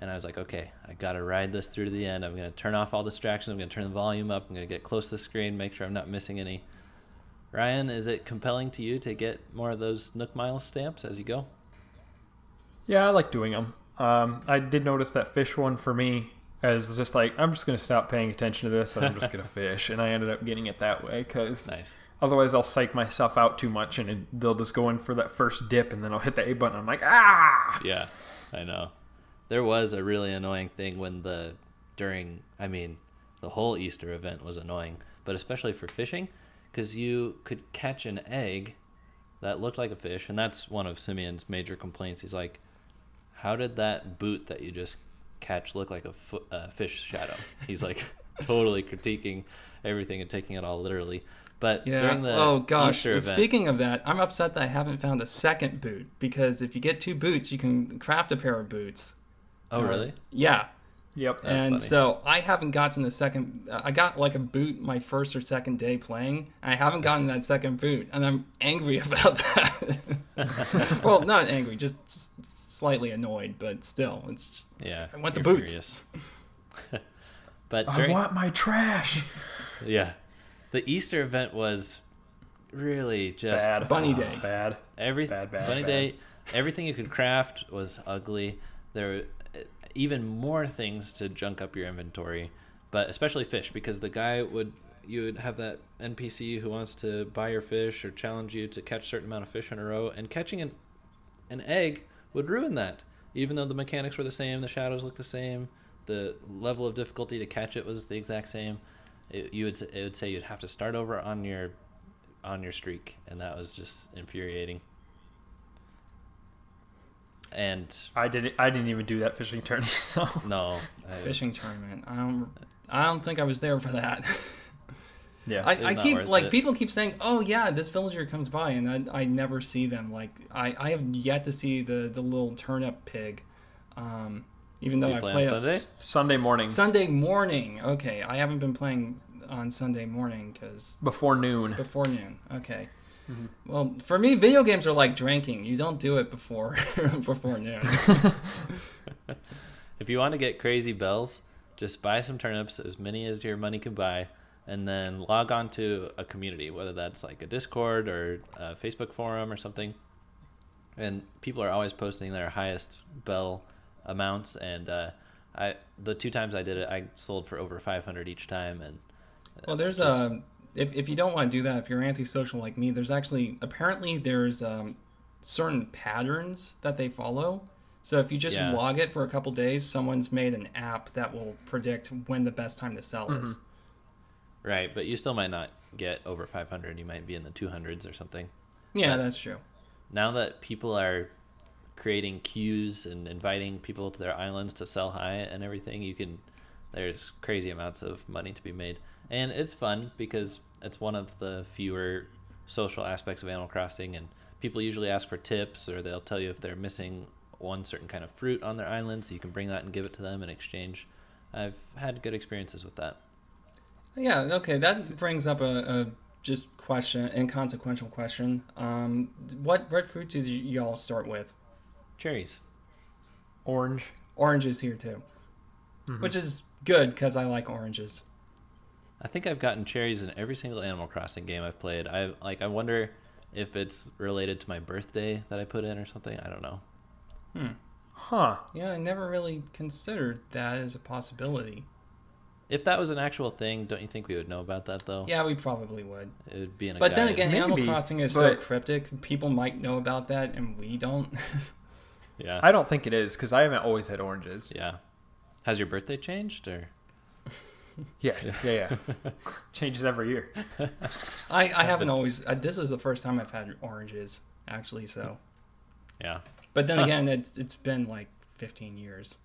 And I was like, okay, I gotta ride this through to the end. I'm gonna turn off all distractions. I'm gonna turn the volume up. I'm gonna get close to the screen, make sure I'm not missing any. Ryan, is it compelling to you to get more of those Nook Miles stamps as you go? Yeah, I like doing them. I did notice that fish one for me as just like, I'm just gonna stop paying attention to this. And I'm just gonna fish, and I ended up getting it that way because otherwise I'll psych myself out too much, and they'll just go in for that first dip, and then I'll hit the A button. I'm like, ah! Yeah, I know. There was a really annoying thing when the whole Easter event was annoying, but especially for fishing, because you could catch an egg that looked like a fish, and that's one of Simeon's major complaints. He's like, how did that boot that you just catch look like a fish shadow? He's like totally critiquing everything and taking it all literally. But yeah. During the Easter event, speaking of that, I'm upset that I haven't found a second boot, because if you get 2 boots, you can craft a pair of boots. Oh, really? Yeah. Yep. And funny. So I haven't gotten the second. I got like a boot my first or second day playing. And I haven't gotten that second boot, and I'm angry about that. Well, not angry, just slightly annoyed, but still, it's just. Yeah. I want the boots. But I want my trash. Yeah, the Easter event was really just bad. Bunny Day. Bad. Bunny Day. Everything you could craft was ugly. There. Even more things to junk up your inventory, but especially fish, because the guy would have that NPC who wants to buy your fish or challenge you to catch a certain amount of fish in a row, and catching an egg would ruin that. Even though the mechanics were the same, the shadows looked the same, the level of difficulty to catch it was the exact same, it would say you'd have to start over on your streak, and that was just infuriating. And I didn't even do that fishing tournament. So. No, fishing tournament. I don't think I was there for that. Yeah, I keep like it. People keep saying, "Oh yeah, this villager comes by," and I never see them. Like I have yet to see the little turnip pig. Even though I play Sunday morning. Okay, I haven't been playing on Sunday morning because before noon. Okay. Mm-hmm. Well, for me, video games are like drinking. You don't do it before noon. If you want to get crazy bells, just buy some turnips, as many as your money can buy, and then log on to a community, whether that's like a Discord or a Facebook forum or something. And people are always posting their highest bell amounts. And the 2 times I did it, I sold for over 500 each time. And well, there's If you don't want to do that, if you're antisocial like me, there's actually, apparently there's certain patterns that they follow. So if you just log it for a couple days, someone's made an app that will predict when the best time to sell is. Right, but you still might not get over 500. You might be in the 200s or something. Yeah, but that's true. Now that people are creating queues and inviting people to their islands to sell high and everything, there's crazy amounts of money to be made. And it's fun because it's one of the fewer social aspects of Animal Crossing, and People usually ask for tips, or they'll tell you if they're missing one certain kind of fruit on their island, so you can bring that and give it to them in exchange. I've had good experiences with that. Yeah, okay, that brings up a just question, inconsequential question. What fruit did y'all start with? Cherries. Orange. Orange is here too. Mm-hmm. Which is good, because I like oranges. I think I've gotten cherries in every single Animal Crossing game I've played. I wonder if it's related to my birthday that I put in or something. I don't know. Hmm. Huh. Yeah, I never really considered that as a possibility. If that was an actual thing, don't you think we would know about that, though? Yeah, we probably would. It would be in a guide. But then again, Animal Crossing is so cryptic. People might know about that, and we don't. Yeah. I don't think it is, because I haven't always had oranges. Yeah. Has your birthday changed, or...? Yeah. Changes every year. I haven't always... this is the first time I've had oranges, actually, so... Yeah. But then again, it's been like 15 years.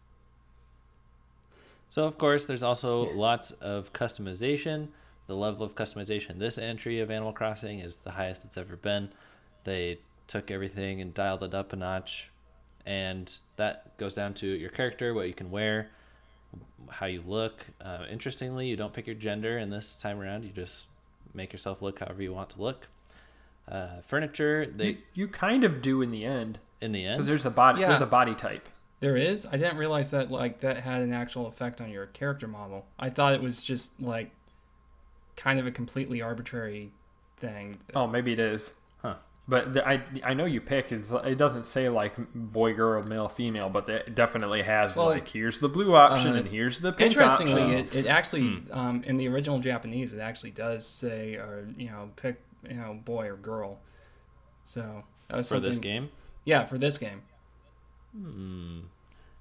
So, of course, there's also lots of customization. The level of customization this entry of Animal Crossing is the highest it's ever been. They took everything and dialed it up a notch. And that goes down to your character, what you can wear, how you look. Interestingly, you don't pick your gender, and this time around you just make yourself look however you want to look. Furniture. You kind of do in the end. In the end? Because there's a body type. There is? I didn't realize that that had an actual effect on your character model. I thought it was just kind of a completely arbitrary thing. Oh, maybe it is. Huh. But I know you pick. It doesn't say boy, girl, male, female, but it definitely has here's the blue option and here's the pink option. Interestingly, it actually in the original Japanese, it actually does say pick boy or girl. So that was something, for this game. Yeah, for this game. Hmm.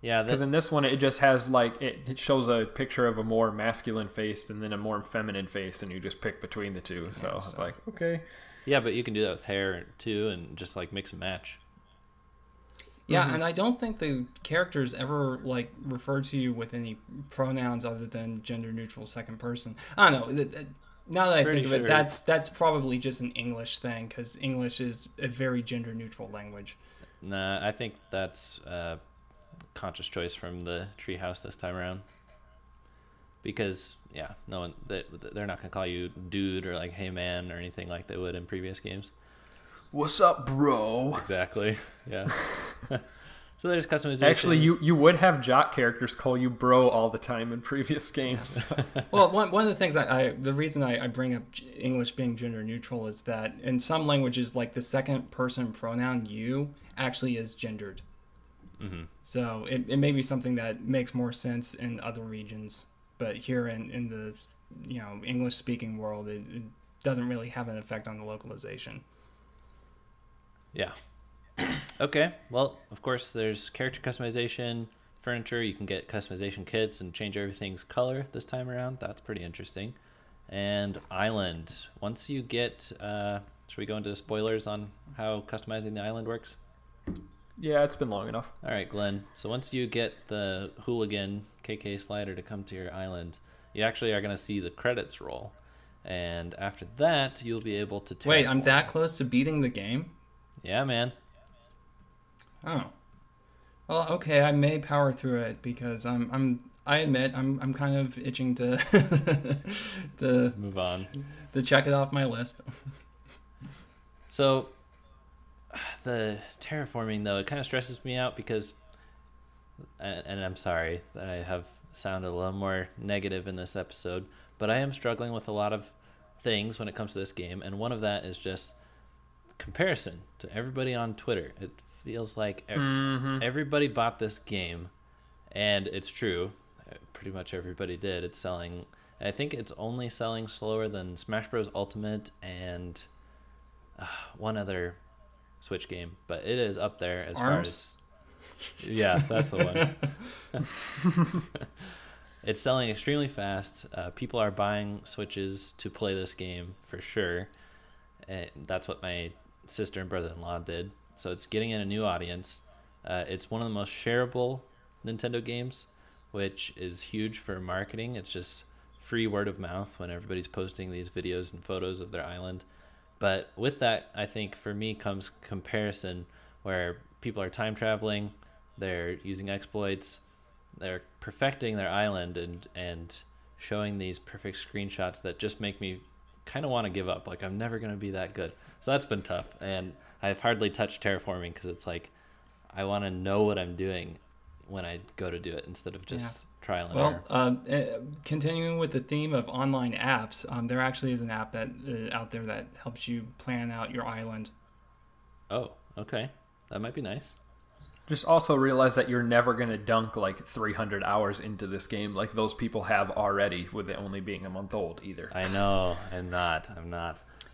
Yeah, because in this one it just has it shows a picture of a more masculine face and then a more feminine face, and you just pick between the two. So I was like, okay. Yeah, but you can do that with hair too, and just mix and match. Yeah, mm-hmm. And I don't think the characters ever refer to you with any pronouns other than gender neutral second person. I don't know. Now that I think of it, that's probably just an English thing, because English is a very gender neutral language. Nah, I think that's conscious choice from the treehouse this time around. Because, yeah, no one, they're not going to call you dude or hey man or anything like they would in previous games. What's up, bro? Exactly, yeah. So there's customization. Actually, you would have jock characters call you bro all the time in previous games. Well, one of the things the reason I bring up English being gender neutral is that in some languages, the second person pronoun you actually is gendered. Mm-hmm. So it may be something that makes more sense in other regions, but here in the English speaking world, it doesn't really have an effect on the localization. Yeah. Okay, well, of course, there's character customization, furniture. You can get customization kits and change everything's color this time around. That's pretty interesting. And island. Once you get... should we go into the spoilers on how customizing the island works? Yeah, it's been long enough. All right, Glenn. So once you get the hooligan, K.K. Slider, to come to your island, you actually are going to see the credits roll. And after that, you'll be able to... Wait, I'm that close to beating the game? Yeah, man. Oh, well, okay. I may power through it because I admit I'm kind of itching to to move on, to check it off my list. So, the terraforming though, it kind of stresses me out because, and I'm sorry that I have sounded a little more negative in this episode, but I am struggling with a lot of things when it comes to this game, and one of that is just comparison to everybody on Twitter. It feels like everybody bought this game, and it's true, pretty much everybody did. It's selling, I think it's only selling slower than Smash Bros. Ultimate and one other Switch game, but it is up there as far as... Yeah, that's the one. It's selling extremely fast. People are buying Switches to play this game for sure, and that's what my sister and brother-in-law did. So it's getting in a new audience. It's one of the most shareable Nintendo games, which is huge for marketing. It's just free word of mouth when everybody's posting these videos and photos of their island. But with that, I think for me comes comparison, where people are time traveling, they're using exploits, they're perfecting their island, and showing these perfect screenshots that just make me kind of want to give up. Like, I'm never going to be that good. So that's been tough. And I've hardly touched terraforming because it's like, I want to know what I'm doing when I go to do it instead of just trial and error. Continuing with the theme of online apps, there actually is an app that out there that helps you plan out your island. Oh, okay. That might be nice. Just also realize that you're never going to dunk like 300 hours into this game like those people have already, with it only being a month old either. I know. I'm not.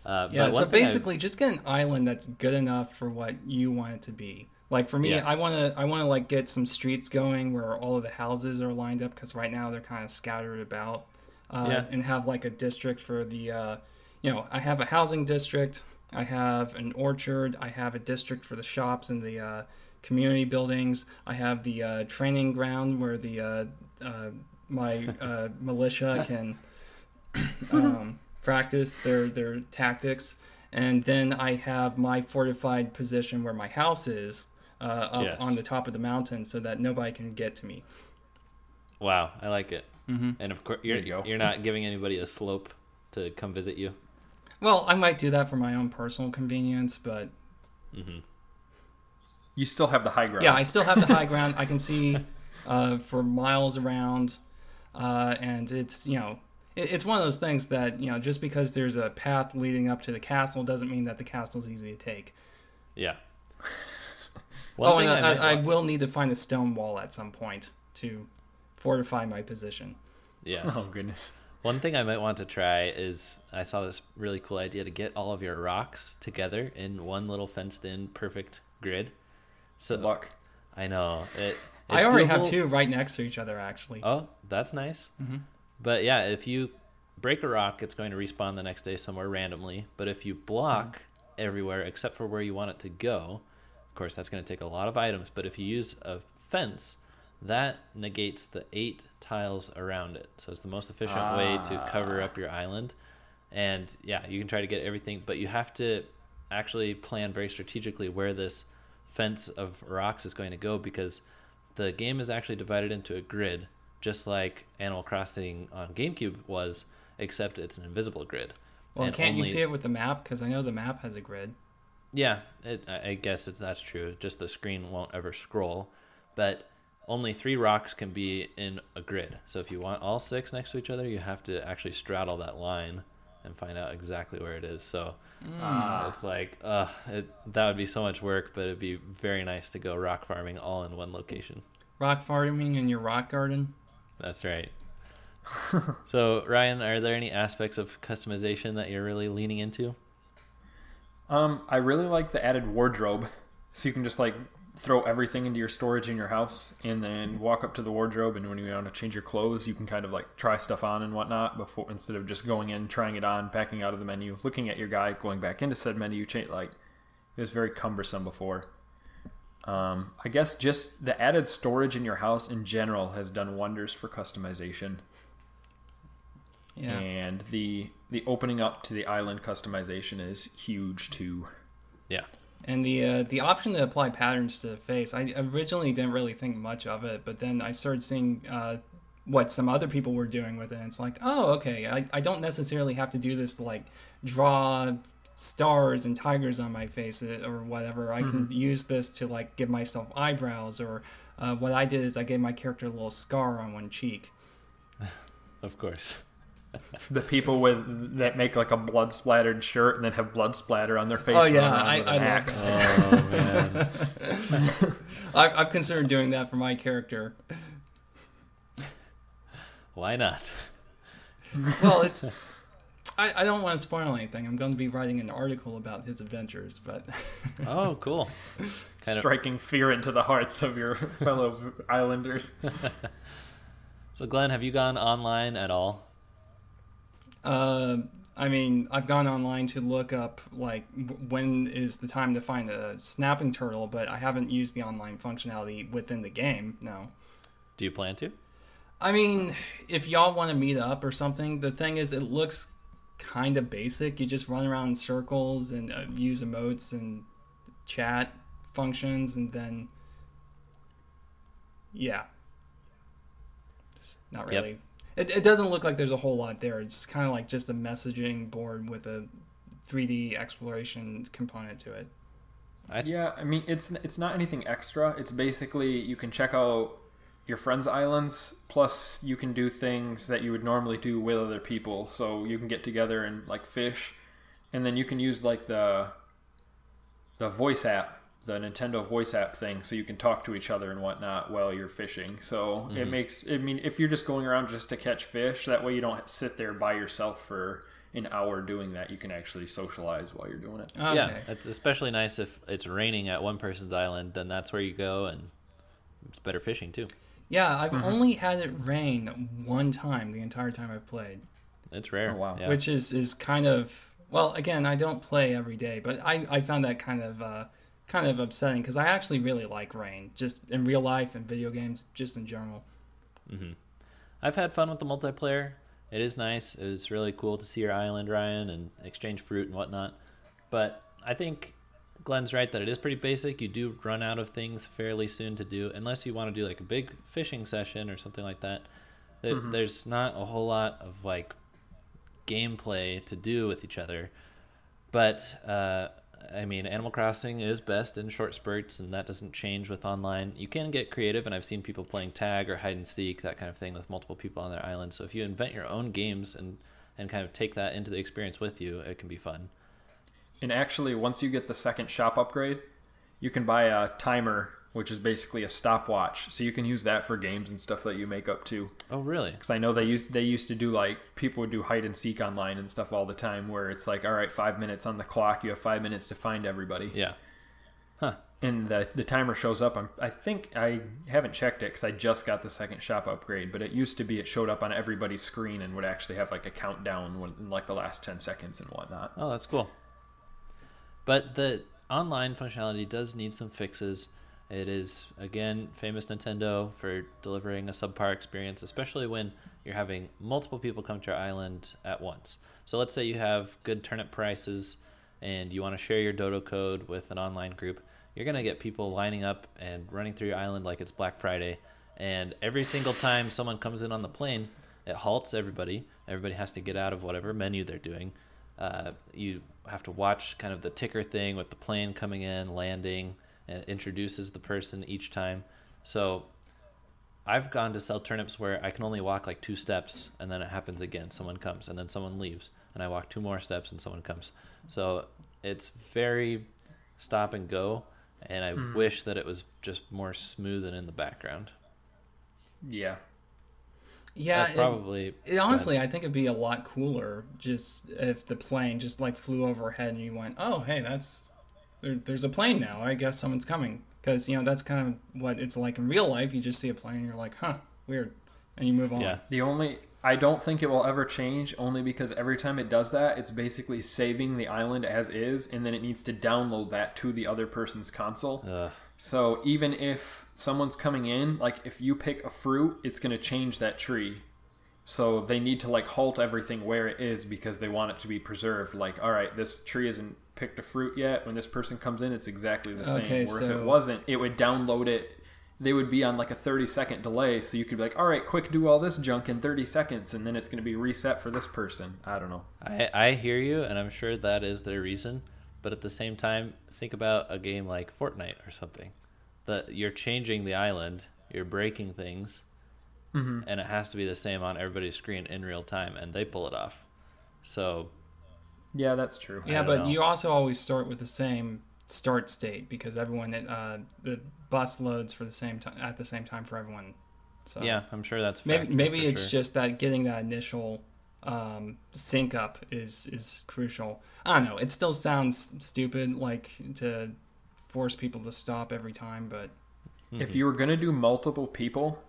But so basically just get an island that's good enough for what you want it to be. Like for me, I want to like get some streets going where all of the houses are lined up, because right now they're kind of scattered about, and have like a district for the, you know, I have a housing district, I have an orchard, I have a district for the shops and the community buildings, I have the training ground where the my militia can practice their tactics, and then I have my fortified position where my house is. Up on the top of the mountain so that nobody can get to me. Wow, I like it. And of course, you're not giving anybody a slope to come visit you? Well, I might do that for my own personal convenience, but... You still have the high ground. Yeah, I still have the high ground. I can see for miles around, and it's, you know... It's one of those things that, you know, just because there's a path leading up to the castle doesn't mean that the castle's easy to take. Yeah. I will need to find a stone wall at some point to fortify my position. Yeah. Oh, goodness. One thing I might want to try is, I saw this really cool idea to get all of your rocks together in one little fenced-in perfect grid. So luck. I know. I already have two right next to each other, actually. Oh, that's nice. But yeah, if you break a rock, it's going to respawn the next day somewhere randomly. But if you block everywhere except for where you want it to go, of course, that's going to take a lot of items. But if you use a fence, that negates the 8 tiles around it. So it's the most efficient way to cover up your island. And yeah, you can try to get everything, but you have to actually plan very strategically where this fence of rocks is going to go, because the game is actually divided into a grid, just like Animal Crossing on GameCube was, except it's an invisible grid. Well, and can't you see it with the map? Because I know the map has a grid. Yeah, I guess that's true. Just the screen won't ever scroll. But only 3 rocks can be in a grid. So if you want all 6 next to each other, you have to actually straddle that line and find out exactly where it is. So it's like, that would be so much work, but it'd be very nice to go rock farming all in one location. Rock farming in your rock garden? That's right. So, Ryan, are there any aspects of customization that you're really leaning into? I really like the added wardrobe. So you can just, like, throw everything into your storage in your house and then walk up to the wardrobe, and when you want to change your clothes, you can kind of, like, try stuff on and whatnot before, instead of just going in, trying it on, backing out of the menu, looking at your guy, going back into said menu. Like, it was very cumbersome before. I guess just the added storage in your house in general has done wonders for customization. Yeah. And the opening up to the island customization is huge too. Yeah. And the option to apply patterns to the face, I originally didn't really think much of it, but then I started seeing what some other people were doing with it, and it's like, oh, okay, I don't necessarily have to do this to, like, draw stars and tigers on my face or whatever. I can use this to, like, give myself eyebrows, or what I did is I gave my character a little scar on one cheek. Of course. The people that make, like, a blood splattered shirt and then have blood splatter on their face. Oh yeah, I love that. Oh man. I've considered doing that for my character. Why not? Well, it's I don't want to spoil anything. I'm going to be writing an article about his adventures, but... Oh, cool. Striking fear into the hearts of your fellow islanders. So, Glenn, have you gone online at all? I mean, I've gone online to look up, like, when is the time to find a snapping turtle, but I haven't used the online functionality within the game, no. Do you plan to? I mean, if y'all want to meet up or something, the thing is, it looks kind of basic. You just run around in circles and use emotes and chat functions, and then yeah, it's not really. Yep. It doesn't look like there's a whole lot there. It's kind of like just a messaging board with a 3D exploration component to it. Yeah, I mean, it's not anything extra. It's basically you can check out your friends' islands, plus you can do things that you would normally do with other people. So you can get together and like fish, and then you can use like the voice app, the Nintendo voice app thing, so you can talk to each other and whatnot while you're fishing. So it makes, I mean, if you're just going around just to catch fish, that way you don't sit there by yourself for an hour doing that. You can actually socialize while you're doing it. Okay. Yeah, it's especially nice if it's raining at one person's island, then that's where you go, and it's better fishing too. Yeah, I've only had it rain one time the entire time I've played. That's rare. Oh, wow. Yeah. Which is kind of, well, again, I don't play every day, but I found that kind of upsetting, because I actually really like rain, just in real life and video games, just in general. I've had fun with the multiplayer. It is nice. It's really cool to see your island, Ryan, and exchange fruit and whatnot. But I think Glenn's right that it is pretty basic. You do run out of things fairly soon to do, unless you want to do like a big fishing session or something like that. There's not a whole lot of like gameplay to do with each other. But I mean, Animal Crossing is best in short spurts, and that doesn't change with online. You can get creative, and I've seen people playing tag or hide and seek, that kind of thing, with multiple people on their island. So if you invent your own games and kind of take that into the experience with you, it can be fun. And actually, once you get the second shop upgrade, you can buy a timer, which is basically a stopwatch. So you can use that for games and stuff that you make up too. Oh, really? Because I know they used to do, like, people would do hide and seek online and stuff all the time, where it's like, all right, 5 minutes on the clock. You have 5 minutes to find everybody. Yeah. Huh. And the timer shows up. I think, I haven't checked it because I just got the second shop upgrade, but it used to be it showed up on everybody's screen and would actually have like a countdown within like the last 10 seconds and whatnot. Oh, that's cool. But the online functionality does need some fixes. It is, again, famous Nintendo for delivering a subpar experience, especially when you're having multiple people come to your island at once. So let's say you have good turnip prices and you want to share your dodo code with an online group. You're going to get people lining up and running through your island like it's Black Friday. And every single time someone comes in on the plane, it halts everybody. Everybody has to get out of whatever menu they're doing. You have to watch kind of the ticker thing with the plane coming in, landing, and it introduces the person each time. So I've gone to sell turnips where I can only walk like 2 steps, and then it happens again. Someone comes, and then someone leaves, and I walk 2 more steps, and someone comes. So it's very stop and go, and I wish that it was just more smooth and in the background. Yeah. Yeah, it honestly, I think it'd be a lot cooler just if the plane just like flew overhead and you went, oh, hey, there's a plane now. I guess someone's coming, because, you know, that's kind of what it's like in real life. You just see a plane and you're like, huh, weird. And you move on. Yeah. I don't think it will ever change, only because every time it does that, it's basically saving the island as is, and then it needs to download that to the other person's console. So even if someone's coming in, like if you pick a fruit, it's going to change that tree. So they need to like halt everything where it is, because they want it to be preserved. Like, all right, this tree isn't picked a fruit yet. When this person comes in, it's exactly the same. Okay, or if it wasn't, it would download it. They would be on like a 30-second delay, so you could be like, all right, quick, do all this junk in 30 seconds, and then it's going to be reset for this person. I don't know. I hear you, and I'm sure that is their reason, but at the same time, think about a game like Fortnite or something. You're changing the island, you're breaking things, and it has to be the same on everybody's screen in real time, and they pull it off. So, yeah, that's true. Yeah, but you also always start with the same start state, because everyone the bus loads for the same time at the same time for everyone. So yeah, I'm sure that's maybe it's sure. Just that getting that initial sync up is crucial. I don't know, it still sounds stupid, like to force people to stop every time, but if you were gonna do multiple people,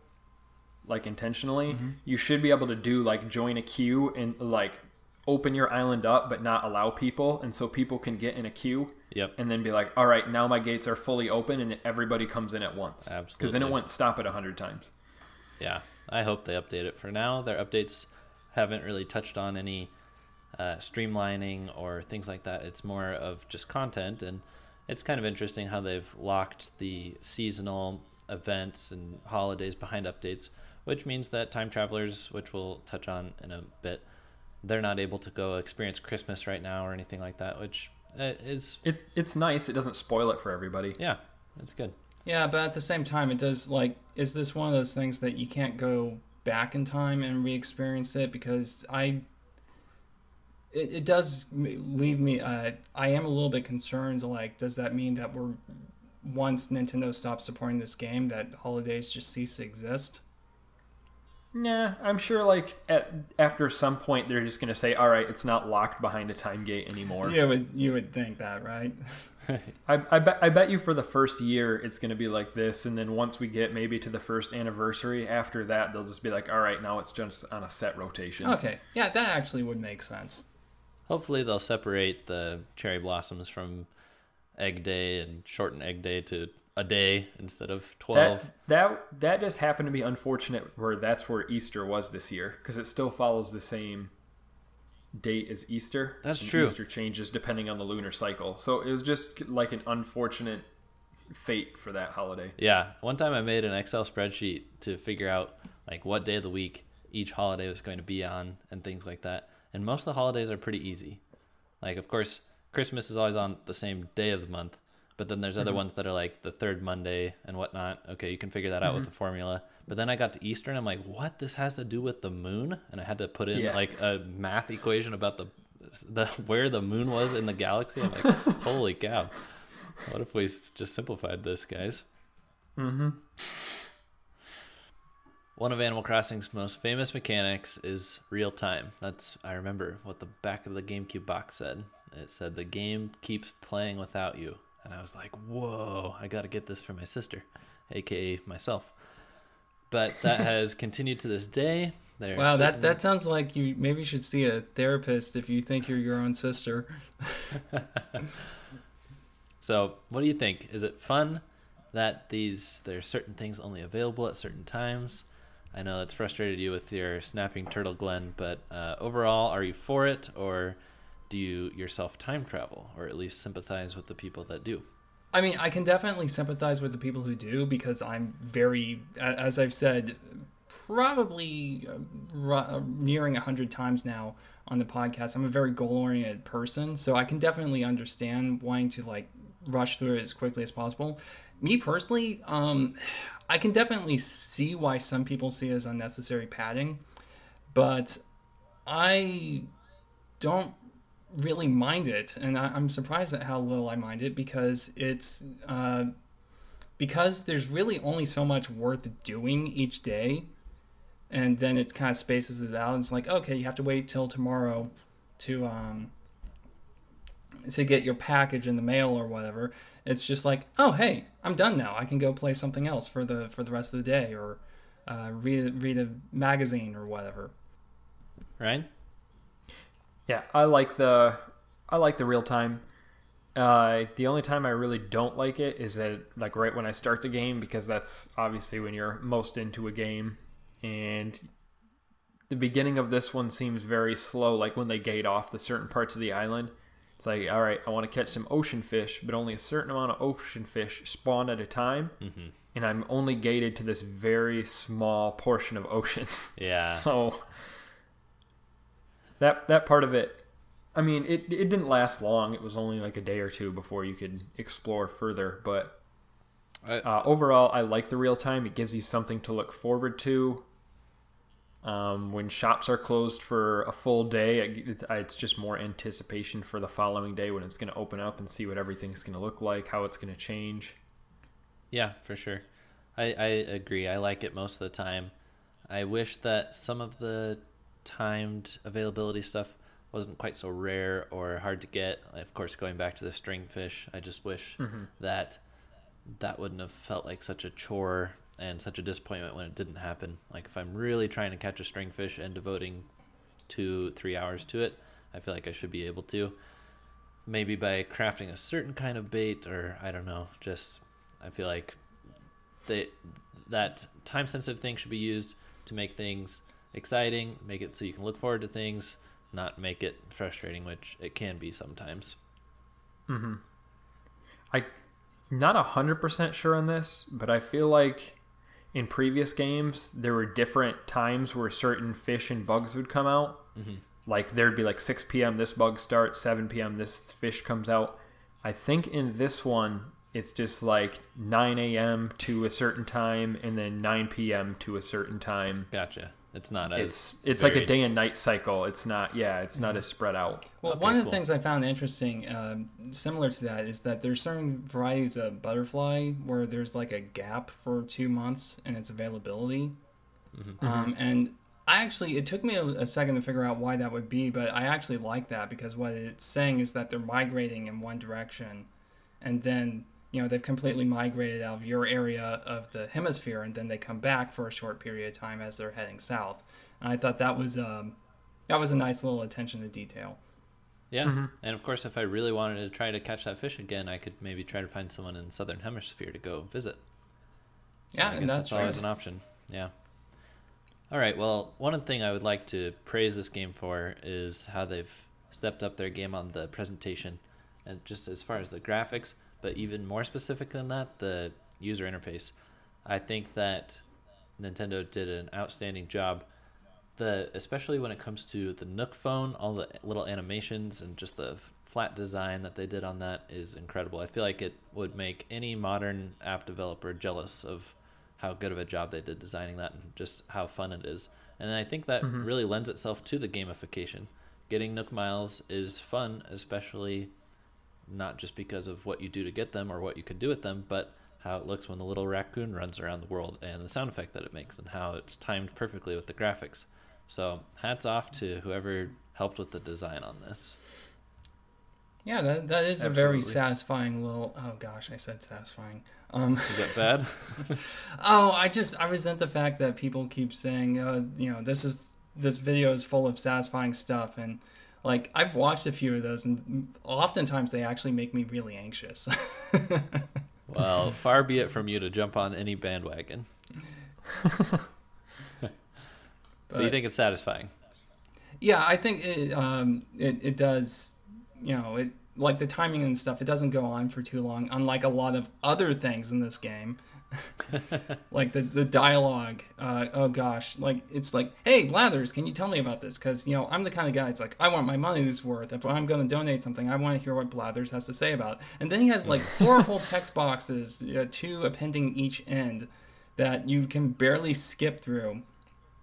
like intentionally, you should be able to do like join a queue and like open your island up but not allow people, and so people can get in a queue. Yep. And then be like, all right, now my gates are fully open and everybody comes in at once. Absolutely. Because then it won't stop it 100 times. Yeah, I hope they update it. For now, their updates haven't really touched on any streamlining or things like that. It's more of just content, and it's kind of interesting how they've locked the seasonal events and holidays behind updates, which means that time travelers, which we'll touch on in a bit, they're not able to go experience Christmas right now or anything like that, which is... It's nice. It doesn't spoil it for everybody. Yeah, that's good. Yeah, but at the same time, it does, like, is this one of those things that you can't go back in time and re-experience it? Because it does leave me, I am a little bit concerned, like, does that mean that we're, once Nintendo stops supporting this game, that holidays just cease to exist? Nah, I'm sure, like, after some point, they're just going to say, all right, it's not locked behind a time gate anymore. Yeah, you would think that, right? I bet you for the first year, it's going to be like this, and then once we get maybe to the first anniversary, after that, they'll just be like, all right, now it's just on a set rotation. Okay, yeah, that actually would make sense. Hopefully they'll separate the cherry blossoms from Egg Day and shorten Egg Day to a day instead of 12. That just happened to be unfortunate where that's where Easter was this year, because it still follows the same date as Easter. That's true. Easter changes depending on the lunar cycle. So it was just like an unfortunate fate for that holiday. Yeah. One time I made an Excel spreadsheet to figure out like what day of the week each holiday was going to be on and things like that. And most of the holidays are pretty easy. Like, of course, Christmas is always on the same day of the month, but then there's other ones that are like the third Monday and whatnot. Okay, you can figure that out with the formula. But then I got to Easter and I'm like, what? This has to do with the moon? And I had to put in like a math equation about the where the moon was in the galaxy. I'm like, holy cow. What if we just simplified this, guys? Mm-hmm. One of Animal Crossing's most famous mechanics is real time. I remember what the back of the GameCube box said. It said, the game keeps playing without you. And I was like, whoa, I got to get this for my sister, a.k.a. myself. But that has continued to this day. Wow, that sounds like you maybe should see a therapist if you think you're your own sister. So what do you think? Is it fun that there are certain things only available at certain times? I know that's frustrated you with your snapping turtle, Glenn, but overall, are you for it, or do you yourself time travel, or at least sympathize with the people that do? I mean, I can definitely sympathize with the people who do, because I'm very, as I've said, probably nearing 100 times now on the podcast, I'm a very goal-oriented person, so I can definitely understand wanting to, like, rush through it as quickly as possible. Me personally, I can definitely see why some people see it as unnecessary padding, but I don't really mind it, and I'm surprised at how little I mind it, because it's because there's really only so much worth doing each day, and then it kind of spaces it out, and it's like, okay, you have to wait till tomorrow to get your package in the mail or whatever. It's just like, oh hey, I'm done now, I can go play something else for the rest of the day, or read a magazine or whatever. Right. Yeah, I like the real time. The only time I really don't like it is that, like, right when I start the game, because that's obviously when you're most into a game. And the beginning of this one seems very slow, like when they gate off the certain parts of the island. It's like, all right, I want to catch some ocean fish, but only a certain amount of ocean fish spawn at a time. Mm-hmm. And I'm only gated to this very small portion of ocean. Yeah. So... That part of it, I mean, it didn't last long. It was only like a day or two before you could explore further. But overall, I like the real time. It gives you something to look forward to. When shops are closed for a full day, it's just more anticipation for the following day when it's going to open up and see what everything's going to look like, how it's going to change. Yeah, for sure. I agree. I like it most of the time. I wish that some of the timed availability stuff wasn't quite so rare or hard to get. Of course, going back to the string fish, I just wish that wouldn't have felt like such a chore and such a disappointment when it didn't happen. Like, if I'm really trying to catch a string fish and devoting 2-3 hours to it, I feel like I should be able to, maybe by crafting a certain kind of bait, or I don't know, just I feel like that time sensitive thing should be used to make things exciting, make it so you can look forward to things, not make it frustrating, which it can be sometimes. Mm-hmm. I'm not 100% sure on this, but I feel like in previous games, there were different times where certain fish and bugs would come out. Mm-hmm. Like, there'd be like 6 p.m. this bug starts, 7 p.m. this fish comes out. I think in this one, it's just like 9 a.m. to a certain time, and then 9 p.m. to a certain time. Gotcha. It's not as... It's like a day and night cycle. It's not, yeah, it's not as spread out. Well, okay, one of the things I found interesting, similar to that, is that there's certain varieties of butterfly where there's like a gap for 2 months in its availability. Mm-hmm. And I actually, it took me a second to figure out why that would be, but I actually like that because what it's saying is that they're migrating in one direction, and then, you know, they've completely migrated out of your area of the hemisphere, and then they come back for a short period of time as they're heading south. And I thought that was a nice little attention to detail. Yeah, mm-hmm. And of course, if I really wanted to try to catch that fish again, I could maybe try to find someone in the southern hemisphere to go visit. Yeah, and that's always an option. Yeah. All right, well, one thing I would like to praise this game for is how they've stepped up their game on the presentation, and just as far as the graphics, but even more specific than that, the user interface. I think that Nintendo did an outstanding job, especially when it comes to the Nook phone. All the little animations and just the flat design that they did on that is incredible. I feel like it would make any modern app developer jealous of how good of a job they did designing that and just how fun it is. And I think that mm-hmm. really lends itself to the gamification. Getting Nook Miles is fun, especially not just because of what you do to get them or what you could do with them, but how it looks when the little raccoon runs around the world and the sound effect that it makes and how it's timed perfectly with the graphics. So hats off to whoever helped with the design on this. Yeah, that is absolutely a very satisfying little... Oh, gosh, I said satisfying. Is that bad? Oh, I resent the fact that people keep saying, you know, this video is full of satisfying stuff, and like, I've watched a few of those, and oftentimes they actually make me really anxious. Well, far be it from you to jump on any bandwagon. So you think it's satisfying? Yeah, I think it does, you know, it, like the timing and stuff, it doesn't go on for too long, unlike a lot of other things in this game. Like the dialogue, oh gosh, like it's like, hey Blathers, can you tell me about this? Because, you know, I'm the kind of guy, it's like, I want my money's worth. If I'm going to donate something, I want to hear what Blathers has to say about it. And then he has like 4 whole text boxes, 2 appending each end, that you can barely skip through.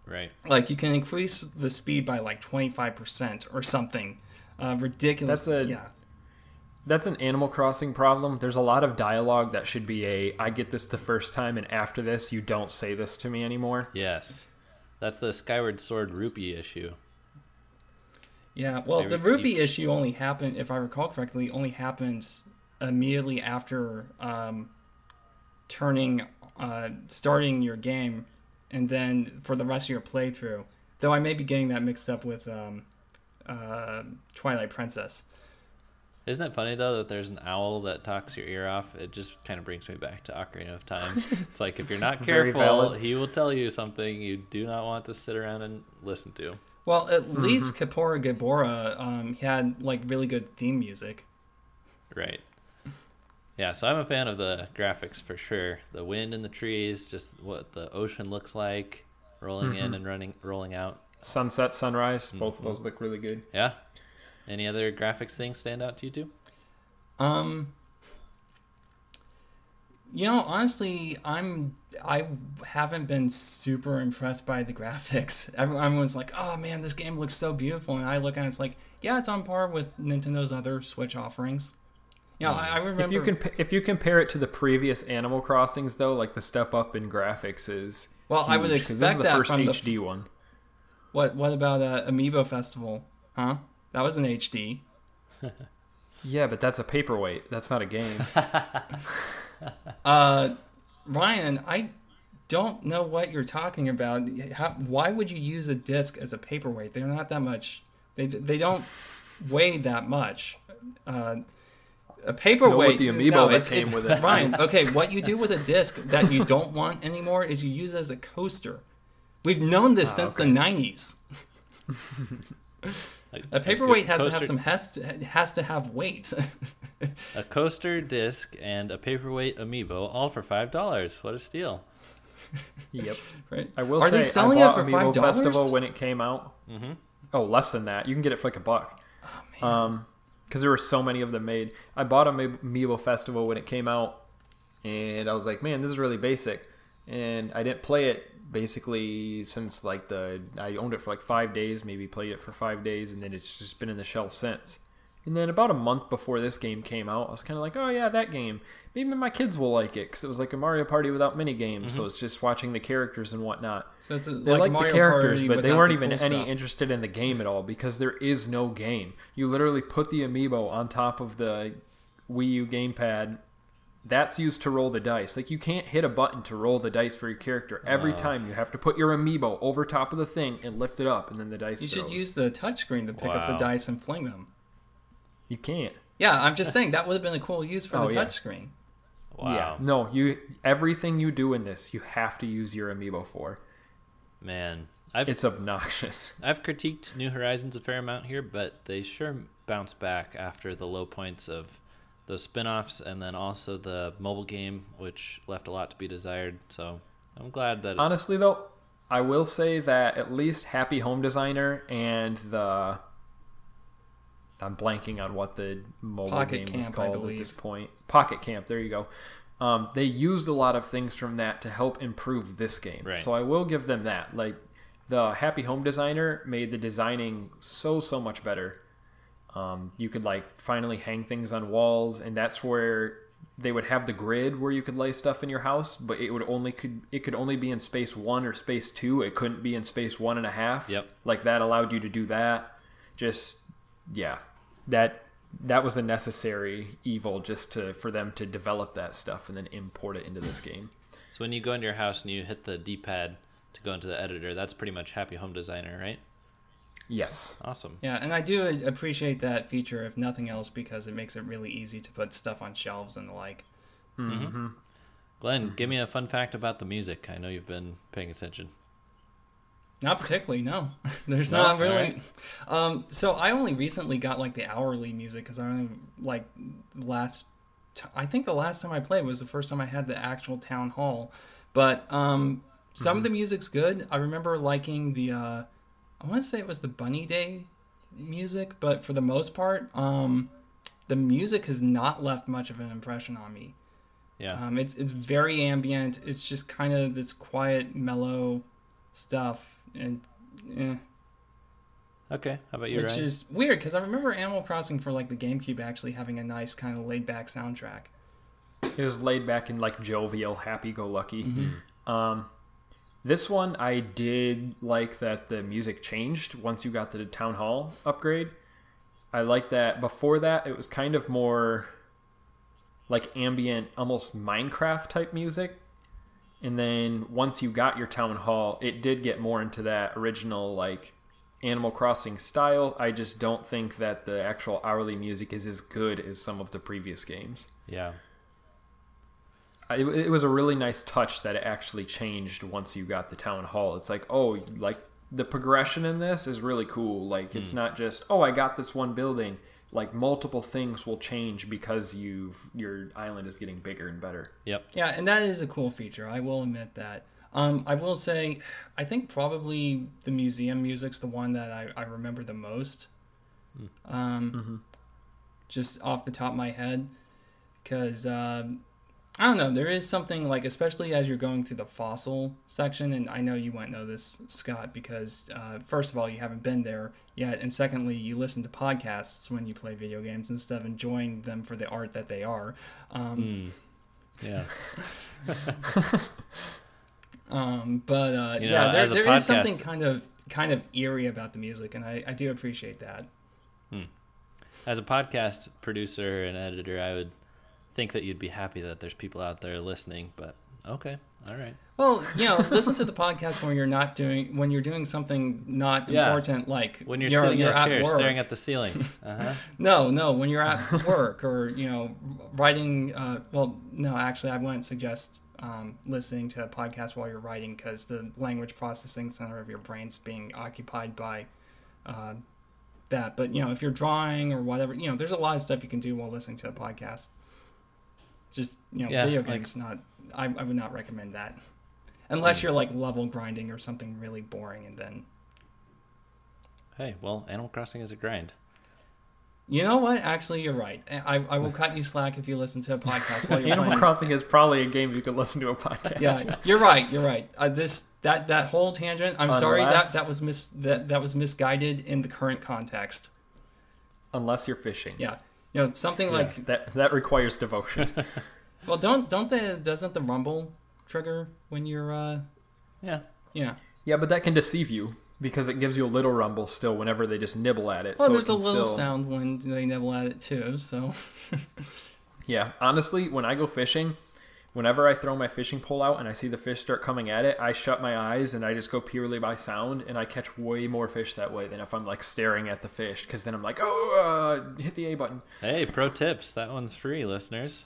Right. Like, you can increase the speed by like 25% or something ridiculous. That's an Animal Crossing problem. There's a lot of dialogue that should be a, I get this the first time, and after this, you don't say this to me anymore. Yes. That's the Skyward Sword rupee issue. Yeah, well, the rupee issue only happened, if I recall correctly, only happens immediately after starting your game, and then for the rest of your playthrough. Though I may be getting that mixed up with Twilight Princess. Isn't it funny, though, that there's an owl that talks your ear off? It just kind of brings me back to Ocarina of Time. It's like, if you're not careful, he will tell you something you do not want to sit around and listen to. Well, at least Kappora Gabora had, like, really good theme music. Right. Yeah, so I'm a fan of the graphics, for sure. The wind in the trees, just what the ocean looks like, rolling in and rolling out. Sunset, sunrise, both of those look really good. Yeah. Any other graphics things stand out to you too? You know, honestly, I haven't been super impressed by the graphics. Everyone's like, "Oh man, this game looks so beautiful," and I look at it, it's like, yeah, it's on par with Nintendo's other Switch offerings. Yeah, you know, I remember. If you compare it to the previous Animal Crossings, though, like the step up in graphics is huge. I would expect that from the first HD one. What about Amiibo Festival? Huh? That was an HD. Yeah, but that's a paperweight. That's not a game. Ryan, I don't know what you're talking about. Why would you use a disc as a paperweight? They're not that much. They don't weigh that much. A paperweight. You know, with the amiibo that came with it. Ryan, okay, what you do with a disc that you don't want anymore is you use it as a coaster. We've known this since the 90s. Like, a paperweight has to have some has to have weight. A coaster disc and a paperweight amiibo, all for $5. What a steal! Yep. Right. I will. Are say, they selling it for $5? Amiibo Festival when it came out. Mm-hmm. Oh, less than that. You can get it for like $1. Oh, man. Because there were so many of them made. I bought Amiibo Festival when it came out, and I was like, man, this is really basic. And I didn't play it basically since like I owned it for like 5 days, maybe played it for 5 days, and then it's just been in the shelf since. And then about a month before this game came out, I was kind of like, oh yeah, that game. Maybe my kids will like it, because it was like a Mario Party without minigames, mm-hmm. so it's just watching the characters and whatnot. So it's like Mario the characters, Party but they weren't the even cool any stuff. Interested in the game at all, because there is no game. You literally put the amiibo on top of the Wii U gamepad. That's used to roll the dice. Like, you can't hit a button to roll the dice for your character. Every time you have to put your amiibo over top of the thing and lift it up, and then the dice You should use the touchscreen to pick up the dice and fling them. You can't. Yeah, I'm just saying, that would have been a cool use for the touchscreen. Wow. Yeah. No, everything you do in this, you have to use your amiibo for. Man. It's obnoxious. I've critiqued New Horizons a fair amount here, but they sure bounce back after the low points of the spin-offs, and then also the mobile game, which left a lot to be desired. So I'm glad that... Honestly, though, I will say that at least Happy Home Designer and the... I'm blanking on what the mobile game was called at this point. Pocket Camp, there you go. They used a lot of things from that to help improve this game. Right. So I will give them that. Like, the Happy Home Designer made the designing so much better. You could like finally hang things on walls, and that's where they would have the grid where you could lay stuff in your house, but it would only could only be in space 1 or space 2. It couldn't be in space 1.5. Yep. Like, that allowed you to do that. Just that was a necessary evil just for them to develop that stuff and then import it into this game. So when you go into your house and you hit the D-pad to go into the editor, that's pretty much Happy Home Designer, right? Yes. Awesome. Yeah, and I do appreciate that feature, if nothing else, because it makes it really easy to put stuff on shelves and the like. Mm-hmm. Glenn, give me a fun fact about the music. I know you've been paying attention. Not particularly, no. There's not really. Right. So I only recently got like the hourly music, because I only like I think the last time I played was the first time I had the actual town hall. But some of the music's good. I remember liking the. I want to say it was the Bunny Day music, but for the most part, the music has not left much of an impression on me. Yeah. It's very ambient. It's just kind of this quiet, mellow stuff. And okay, how about you, Ryan? Which is weird, because I remember Animal Crossing for like the GameCube actually having a nice kind of laid-back soundtrack. It was laid-back and like jovial, happy-go-lucky. Mm-hmm. This one, I did like that the music changed once you got the Town Hall upgrade. I like that. Before that, it was kind of more like ambient, almost Minecraft type music. And then once you got your Town Hall, it did get more into that original like Animal Crossing style. I just don't think that the actual hourly music is as good as some of the previous games. Yeah. It was a really nice touch that it actually changed once you got the town hall. It's like, oh, like the progression in this is really cool. Like, it's not just, oh, I got this one building. Like, multiple things will change because your island is getting bigger and better. Yep. Yeah, and that is a cool feature. I will admit that. I will say, I think probably the museum music's the one that I remember the most. Just off the top of my head. Because... I don't know, there is something, like, especially as you're going through the fossil section, and I know you won't know this, Scott, because, first of all, you haven't been there yet, and secondly, you listen to podcasts when you play video games instead of enjoying them for the art that they are. Yeah. You know, yeah, there is something kind of eerie about the music, and I do appreciate that. As a podcast producer and editor, I would... think that you'd be happy that there's people out there listening, but okay, all right. Well, you know, listen to the podcast when you're doing something not important, like when you're sitting in a chair staring at the ceiling. No, when you're at work or you know writing. Well, no, actually, I wouldn't suggest listening to a podcast while you're writing because the language processing center of your brain's being occupied by that. But, you know, if you're drawing or whatever, you know, there's a lot of stuff you can do while listening to a podcast. Just, you know, yeah, video games, like, not, I would not recommend that. Unless you're, like, level grinding or something really boring, and then... Hey, well, Animal Crossing is a grind. You know what? Actually, you're right. I will cut you slack if you listen to a podcast while you're playing. Animal Crossing is probably a game you could listen to a podcast. Yeah, you're right. You're right. That whole tangent. I'm sorry that was misguided in the current context. Unless you're fishing. Yeah, you know, something like that requires devotion. Well, doesn't the rumble trigger when you're yeah, but that can deceive you. Because it gives you a little rumble still whenever they just nibble at it. Well, so there's a little sound when they nibble at it too, so... Yeah, honestly, when I go fishing, whenever I throw my fishing pole out and I see the fish start coming at it, I shut my eyes and I just go purely by sound, and I catch way more fish that way than if I'm, like, staring at the fish, because then I'm like, oh, hit the A button. Hey, pro tips. That one's free, listeners.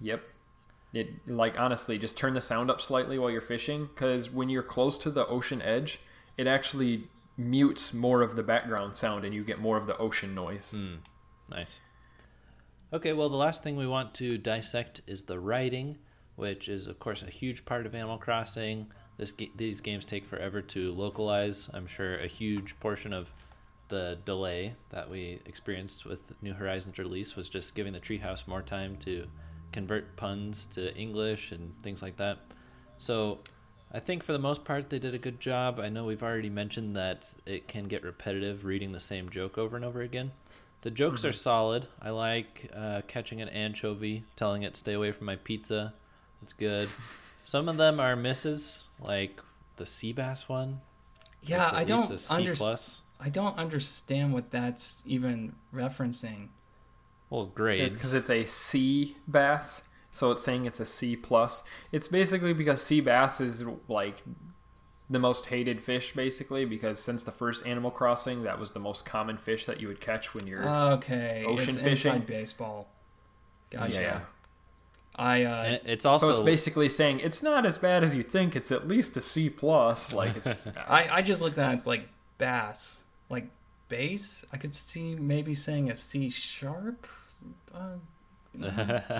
Yep. It, like, honestly, just turn the sound up slightly while you're fishing, because when you're close to the ocean edge... It actually mutes more of the background sound and you get more of the ocean noise. Nice. Okay, well, the last thing we want to dissect is the writing, which is, of course, a huge part of Animal Crossing. These games take forever to localize. I'm sure a huge portion of the delay that we experienced with New Horizons release was just giving the Treehouse more time to convert puns to English and things like that. So... I think for the most part they did a good job. I know we've already mentioned that it can get repetitive reading the same joke over and over again. The jokes are solid. I like catching an anchovy, telling it stay away from my pizza. It's good. Some of them are misses, like the sea bass one. Yeah, I don't understand what that's even referencing. Well, great. It's because it's a sea bass. So it's saying it's a C+. It's basically because sea bass is, like, the most hated fish, basically, because since the first Animal Crossing, that was the most common fish that you would catch when you're ocean it's fishing. Inside baseball. Gotcha. Yeah. So it's basically saying it's not as bad as you think. It's at least a C+. Like, it's... I just looked at it. It's like bass. Like, bass? I could see maybe saying a C#.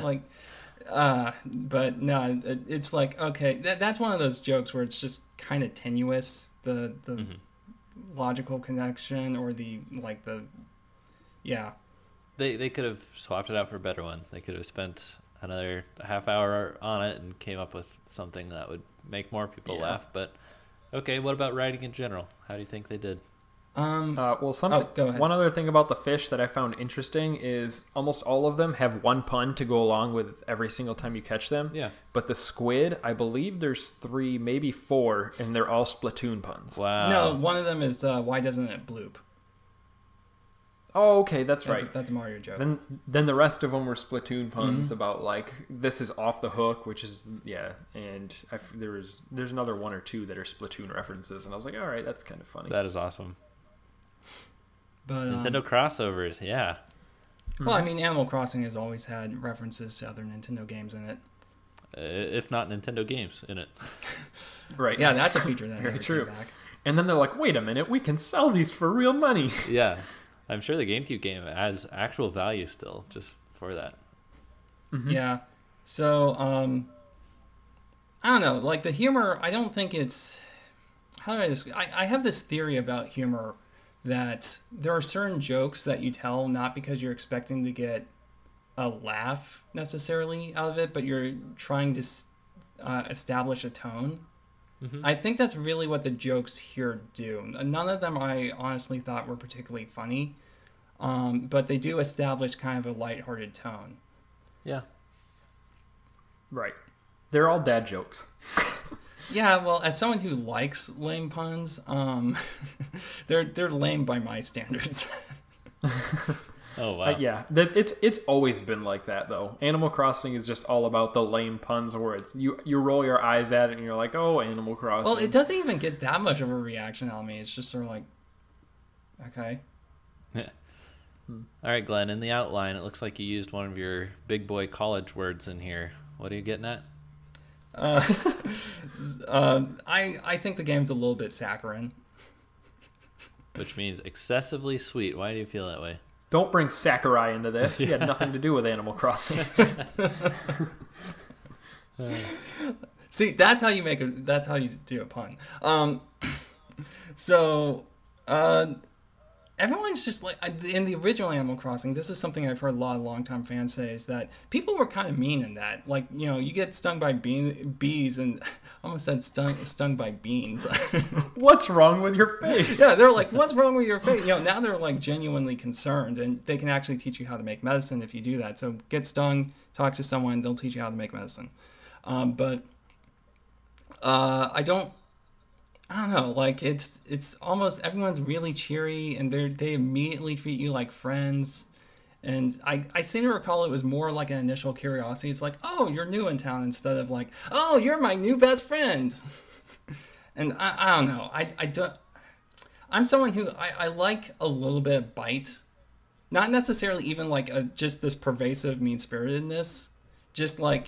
Like... but no, it's like, okay, that's one of those jokes where it's just kind of tenuous, the logical connection, or the, like, the, yeah. They could have swapped it out for a better one. They could have spent another half hour on it and came up with something that would make more people laugh. But okay, what about writing in general? How do you think they did? One other thing about the fish that I found interesting is almost all of them have one pun to go along with every single time you catch them. Yeah. But the squid, I believe there's 3, maybe 4, and they're all Splatoon puns. Wow. No, one of them is why doesn't it bloop? Oh, okay, that's right. That's a Mario joke. Then the rest of them were Splatoon puns about, like, this is off the hook, which is and there's another 1 or 2 that are Splatoon references, and I was like, all right, that's kind of funny. That is awesome. But, Nintendo crossovers, yeah. Well, I mean, Animal Crossing has always had references to other Nintendo games in it. If not Nintendo games in it. Right. Yeah, that's a feature that never came back. And then they're like, wait a minute, we can sell these for real money. Yeah. I'm sure the GameCube game has actual value still, just for that. Yeah. So, I don't know. Like, the humor, I don't think it's... How do I describe... I have this theory about humor... that there are certain jokes that you tell not because you're expecting to get a laugh necessarily out of it, but you're trying to establish a tone. I think that's really what the jokes here do. None of them I honestly thought were particularly funny, but they do establish kind of a lighthearted tone. Yeah. Right. They're all dad jokes. Yeah, well, as someone who likes lame puns, they're lame by my standards. Oh, wow. Yeah, it's always been like that, though. Animal Crossing is just all about the lame puns where it's, you roll your eyes at it and you're like, oh, Animal Crossing. Well, it doesn't even get that much of a reaction out of me. It's just sort of like, okay. All right, Glenn, in the outline, it looks like you used one of your big boy college words in here. What are you getting at? I think the game's a little bit saccharine. Which means excessively sweet. Why do you feel that way? Don't bring Sakurai into this. He had nothing to do with Animal Crossing. See, that's how you make a. That's how you do a pun. Everyone's just like in the original Animal Crossing. This is something I've heard a lot of longtime fans say is that people were kind of mean in that. Like, you know, you get stung by bees, and I almost said stung by beans. What's wrong with your face? Yeah, they're like, what's wrong with your face? You know, now they're like genuinely concerned, and they can actually teach you how to make medicine if you do that. So get stung, talk to someone, they'll teach you how to make medicine. I don't know, like it's almost everyone's really cheery and they immediately treat you like friends. And I seem to recall it was more like an initial curiosity. It's like, oh, you're new in town, instead of like, oh, you're my new best friend. And I don't know. I'm someone who I like a little bit of bite. Not necessarily even like just this pervasive mean-spiritedness. Just like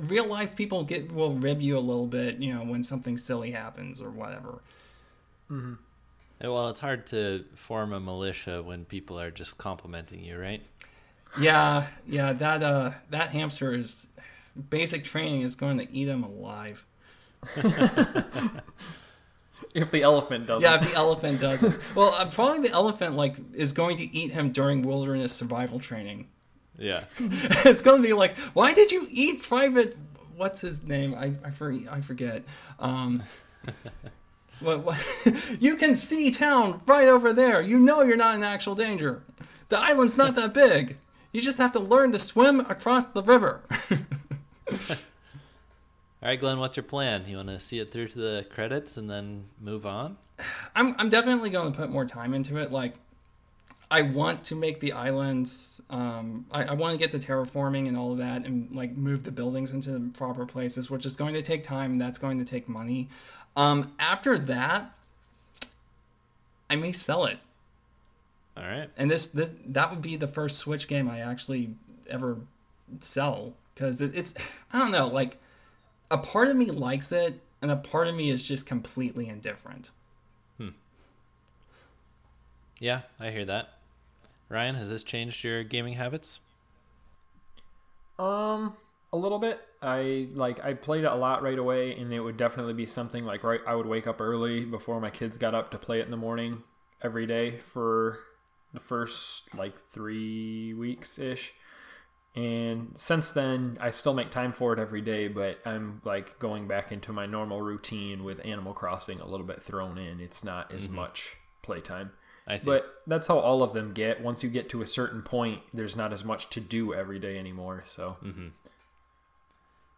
real life people will rib you a little bit, you know, when something silly happens or whatever. Mm-hmm. Well, it's hard to form a militia when people are just complimenting you, right? Yeah. That hamster's basic training is going to eat him alive. If the elephant doesn't. Yeah, if the elephant doesn't. Well, probably the elephant like is going to eat him during wilderness survival training. Yeah. It's going to be like, why did you eat Private... What's his name? I forget. What? You can see town right over there. You know you're not in actual danger. The island's not that big. You just have to learn to swim across the river. All right, Glenn, what's your plan? You want to see it through to the credits and then move on? I'm definitely going to put more time into it. Like, I want to make the islands, I want to get the terraforming and all of that and like move the buildings into the proper places, which is going to take time. That's going to take money. After that, I may sell it. All right. And that would be the first Switch game I actually ever sell. Cause it's, I don't know, like a part of me likes it and a part of me is just completely indifferent. Yeah, I hear that. Ryan, has this changed your gaming habits? A little bit. I played it a lot right away, and it would definitely be something like I would wake up early before my kids got up to play it in the morning every day for the first like 3 weeks ish. And since then, I still make time for it every day, but I'm like going back into my normal routine with Animal Crossing a little bit thrown in. It's not as much playtime. I see. But that's how all of them get. Once you get to a certain point, there's not as much to do every day anymore. So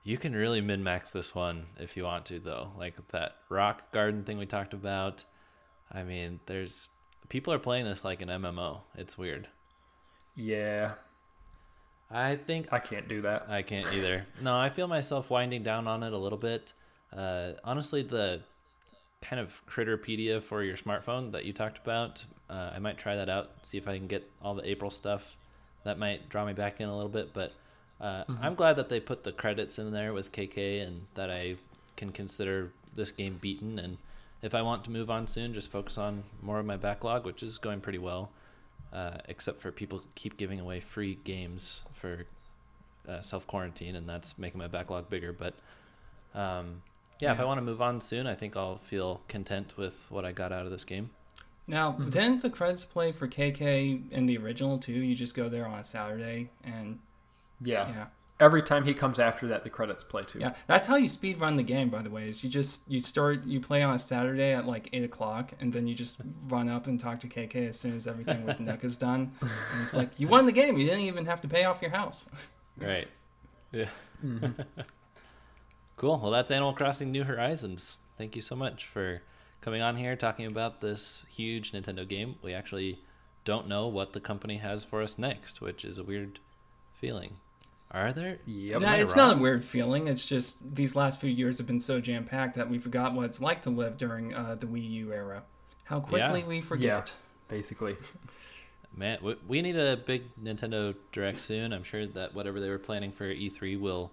you can really min-max this one if you want to, though. Like that rock garden thing we talked about. I mean, there's people are playing this like an MMO. It's weird. Yeah. I think I can't do that. I can't either. No, I feel myself winding down on it a little bit. Honestly, the kind of Critterpedia for your smartphone that you talked about. I might try that out, see if I can get all the April stuff. That might draw me back in a little bit, but I'm glad that they put the credits in there with KK and that I can consider this game beaten. And if I want to move on soon, just focus on more of my backlog, which is going pretty well, except for people keep giving away free games for self-quarantine, and that's making my backlog bigger. But yeah, if I want to move on soon, I think I'll feel content with what I got out of this game. Now, didn't the credits play for KK in the original, too? You just go there on a Saturday and... Yeah. Every time he comes after that, the credits play, too. Yeah, that's how you speedrun the game, by the way, is you play on a Saturday at, like, 8 o'clock, and then you just run up and talk to KK as soon as everything with Nook is done. And it's like, you won the game. You didn't even have to pay off your house. Right. Yeah. Cool. Well, that's Animal Crossing New Horizons. Thank you so much for coming on here, talking about this huge Nintendo game. We actually don't know what the company has for us next, which is a weird feeling. Are there? Yep. No, it's not a weird feeling. It's just these last few years have been so jam-packed that we forgot what it's like to live during the Wii U era. How quickly we forget. Yeah, basically. Man, we need a big Nintendo Direct soon. I'm sure that whatever they were planning for E3 will...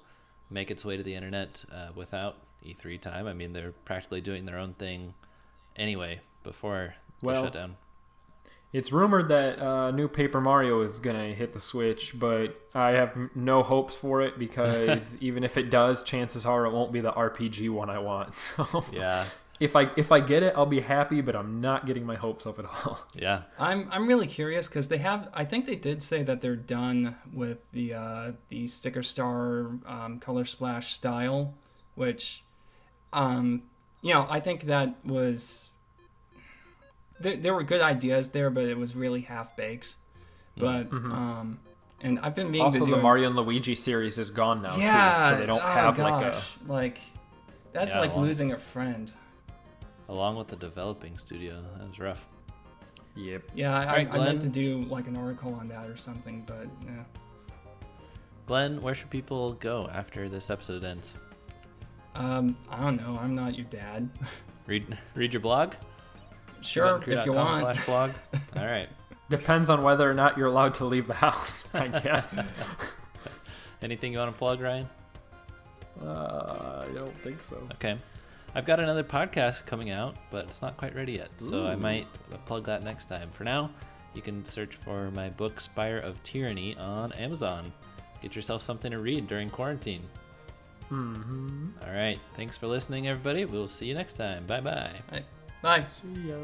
make its way to the internet without E3 time. I mean, they're practically doing their own thing anyway before Well, shut down. It's rumored that new Paper Mario is going to hit the Switch, but I have no hopes for it because even if it does, chances are it won't be the RPG one I want. So yeah. If I get it, I'll be happy, but I'm not getting my hopes up at all. Yeah. I'm really curious because they have, I think they did say that they're done with the Sticker Star Color Splash style, which, you know, I think that was... There were good ideas there, but it was really half-baked. But, and I've been meaning to do... Also, the Mario and Luigi series is gone now, too, so they don't have, gosh. Like, that's like losing a friend. Along with the developing studio, that was rough. Yep. Yeah, I meant to do, like, an article on that or something, but, yeah. Glenn, where should people go after this episode ends? I don't know. I'm not your dad. Read your blog? Sure, if you want. /blog. All right. Depends on whether or not you're allowed to leave the house, I guess. Anything you want to plug, Ryan? I don't think so. Okay. I've got another podcast coming out, but it's not quite ready yet, so I might plug that next time. For now, you can search for my book, Spire of Tyranny, on Amazon. Get yourself something to read during quarantine. All right. Thanks for listening, everybody. We'll see you next time. Bye-bye. Bye. See ya.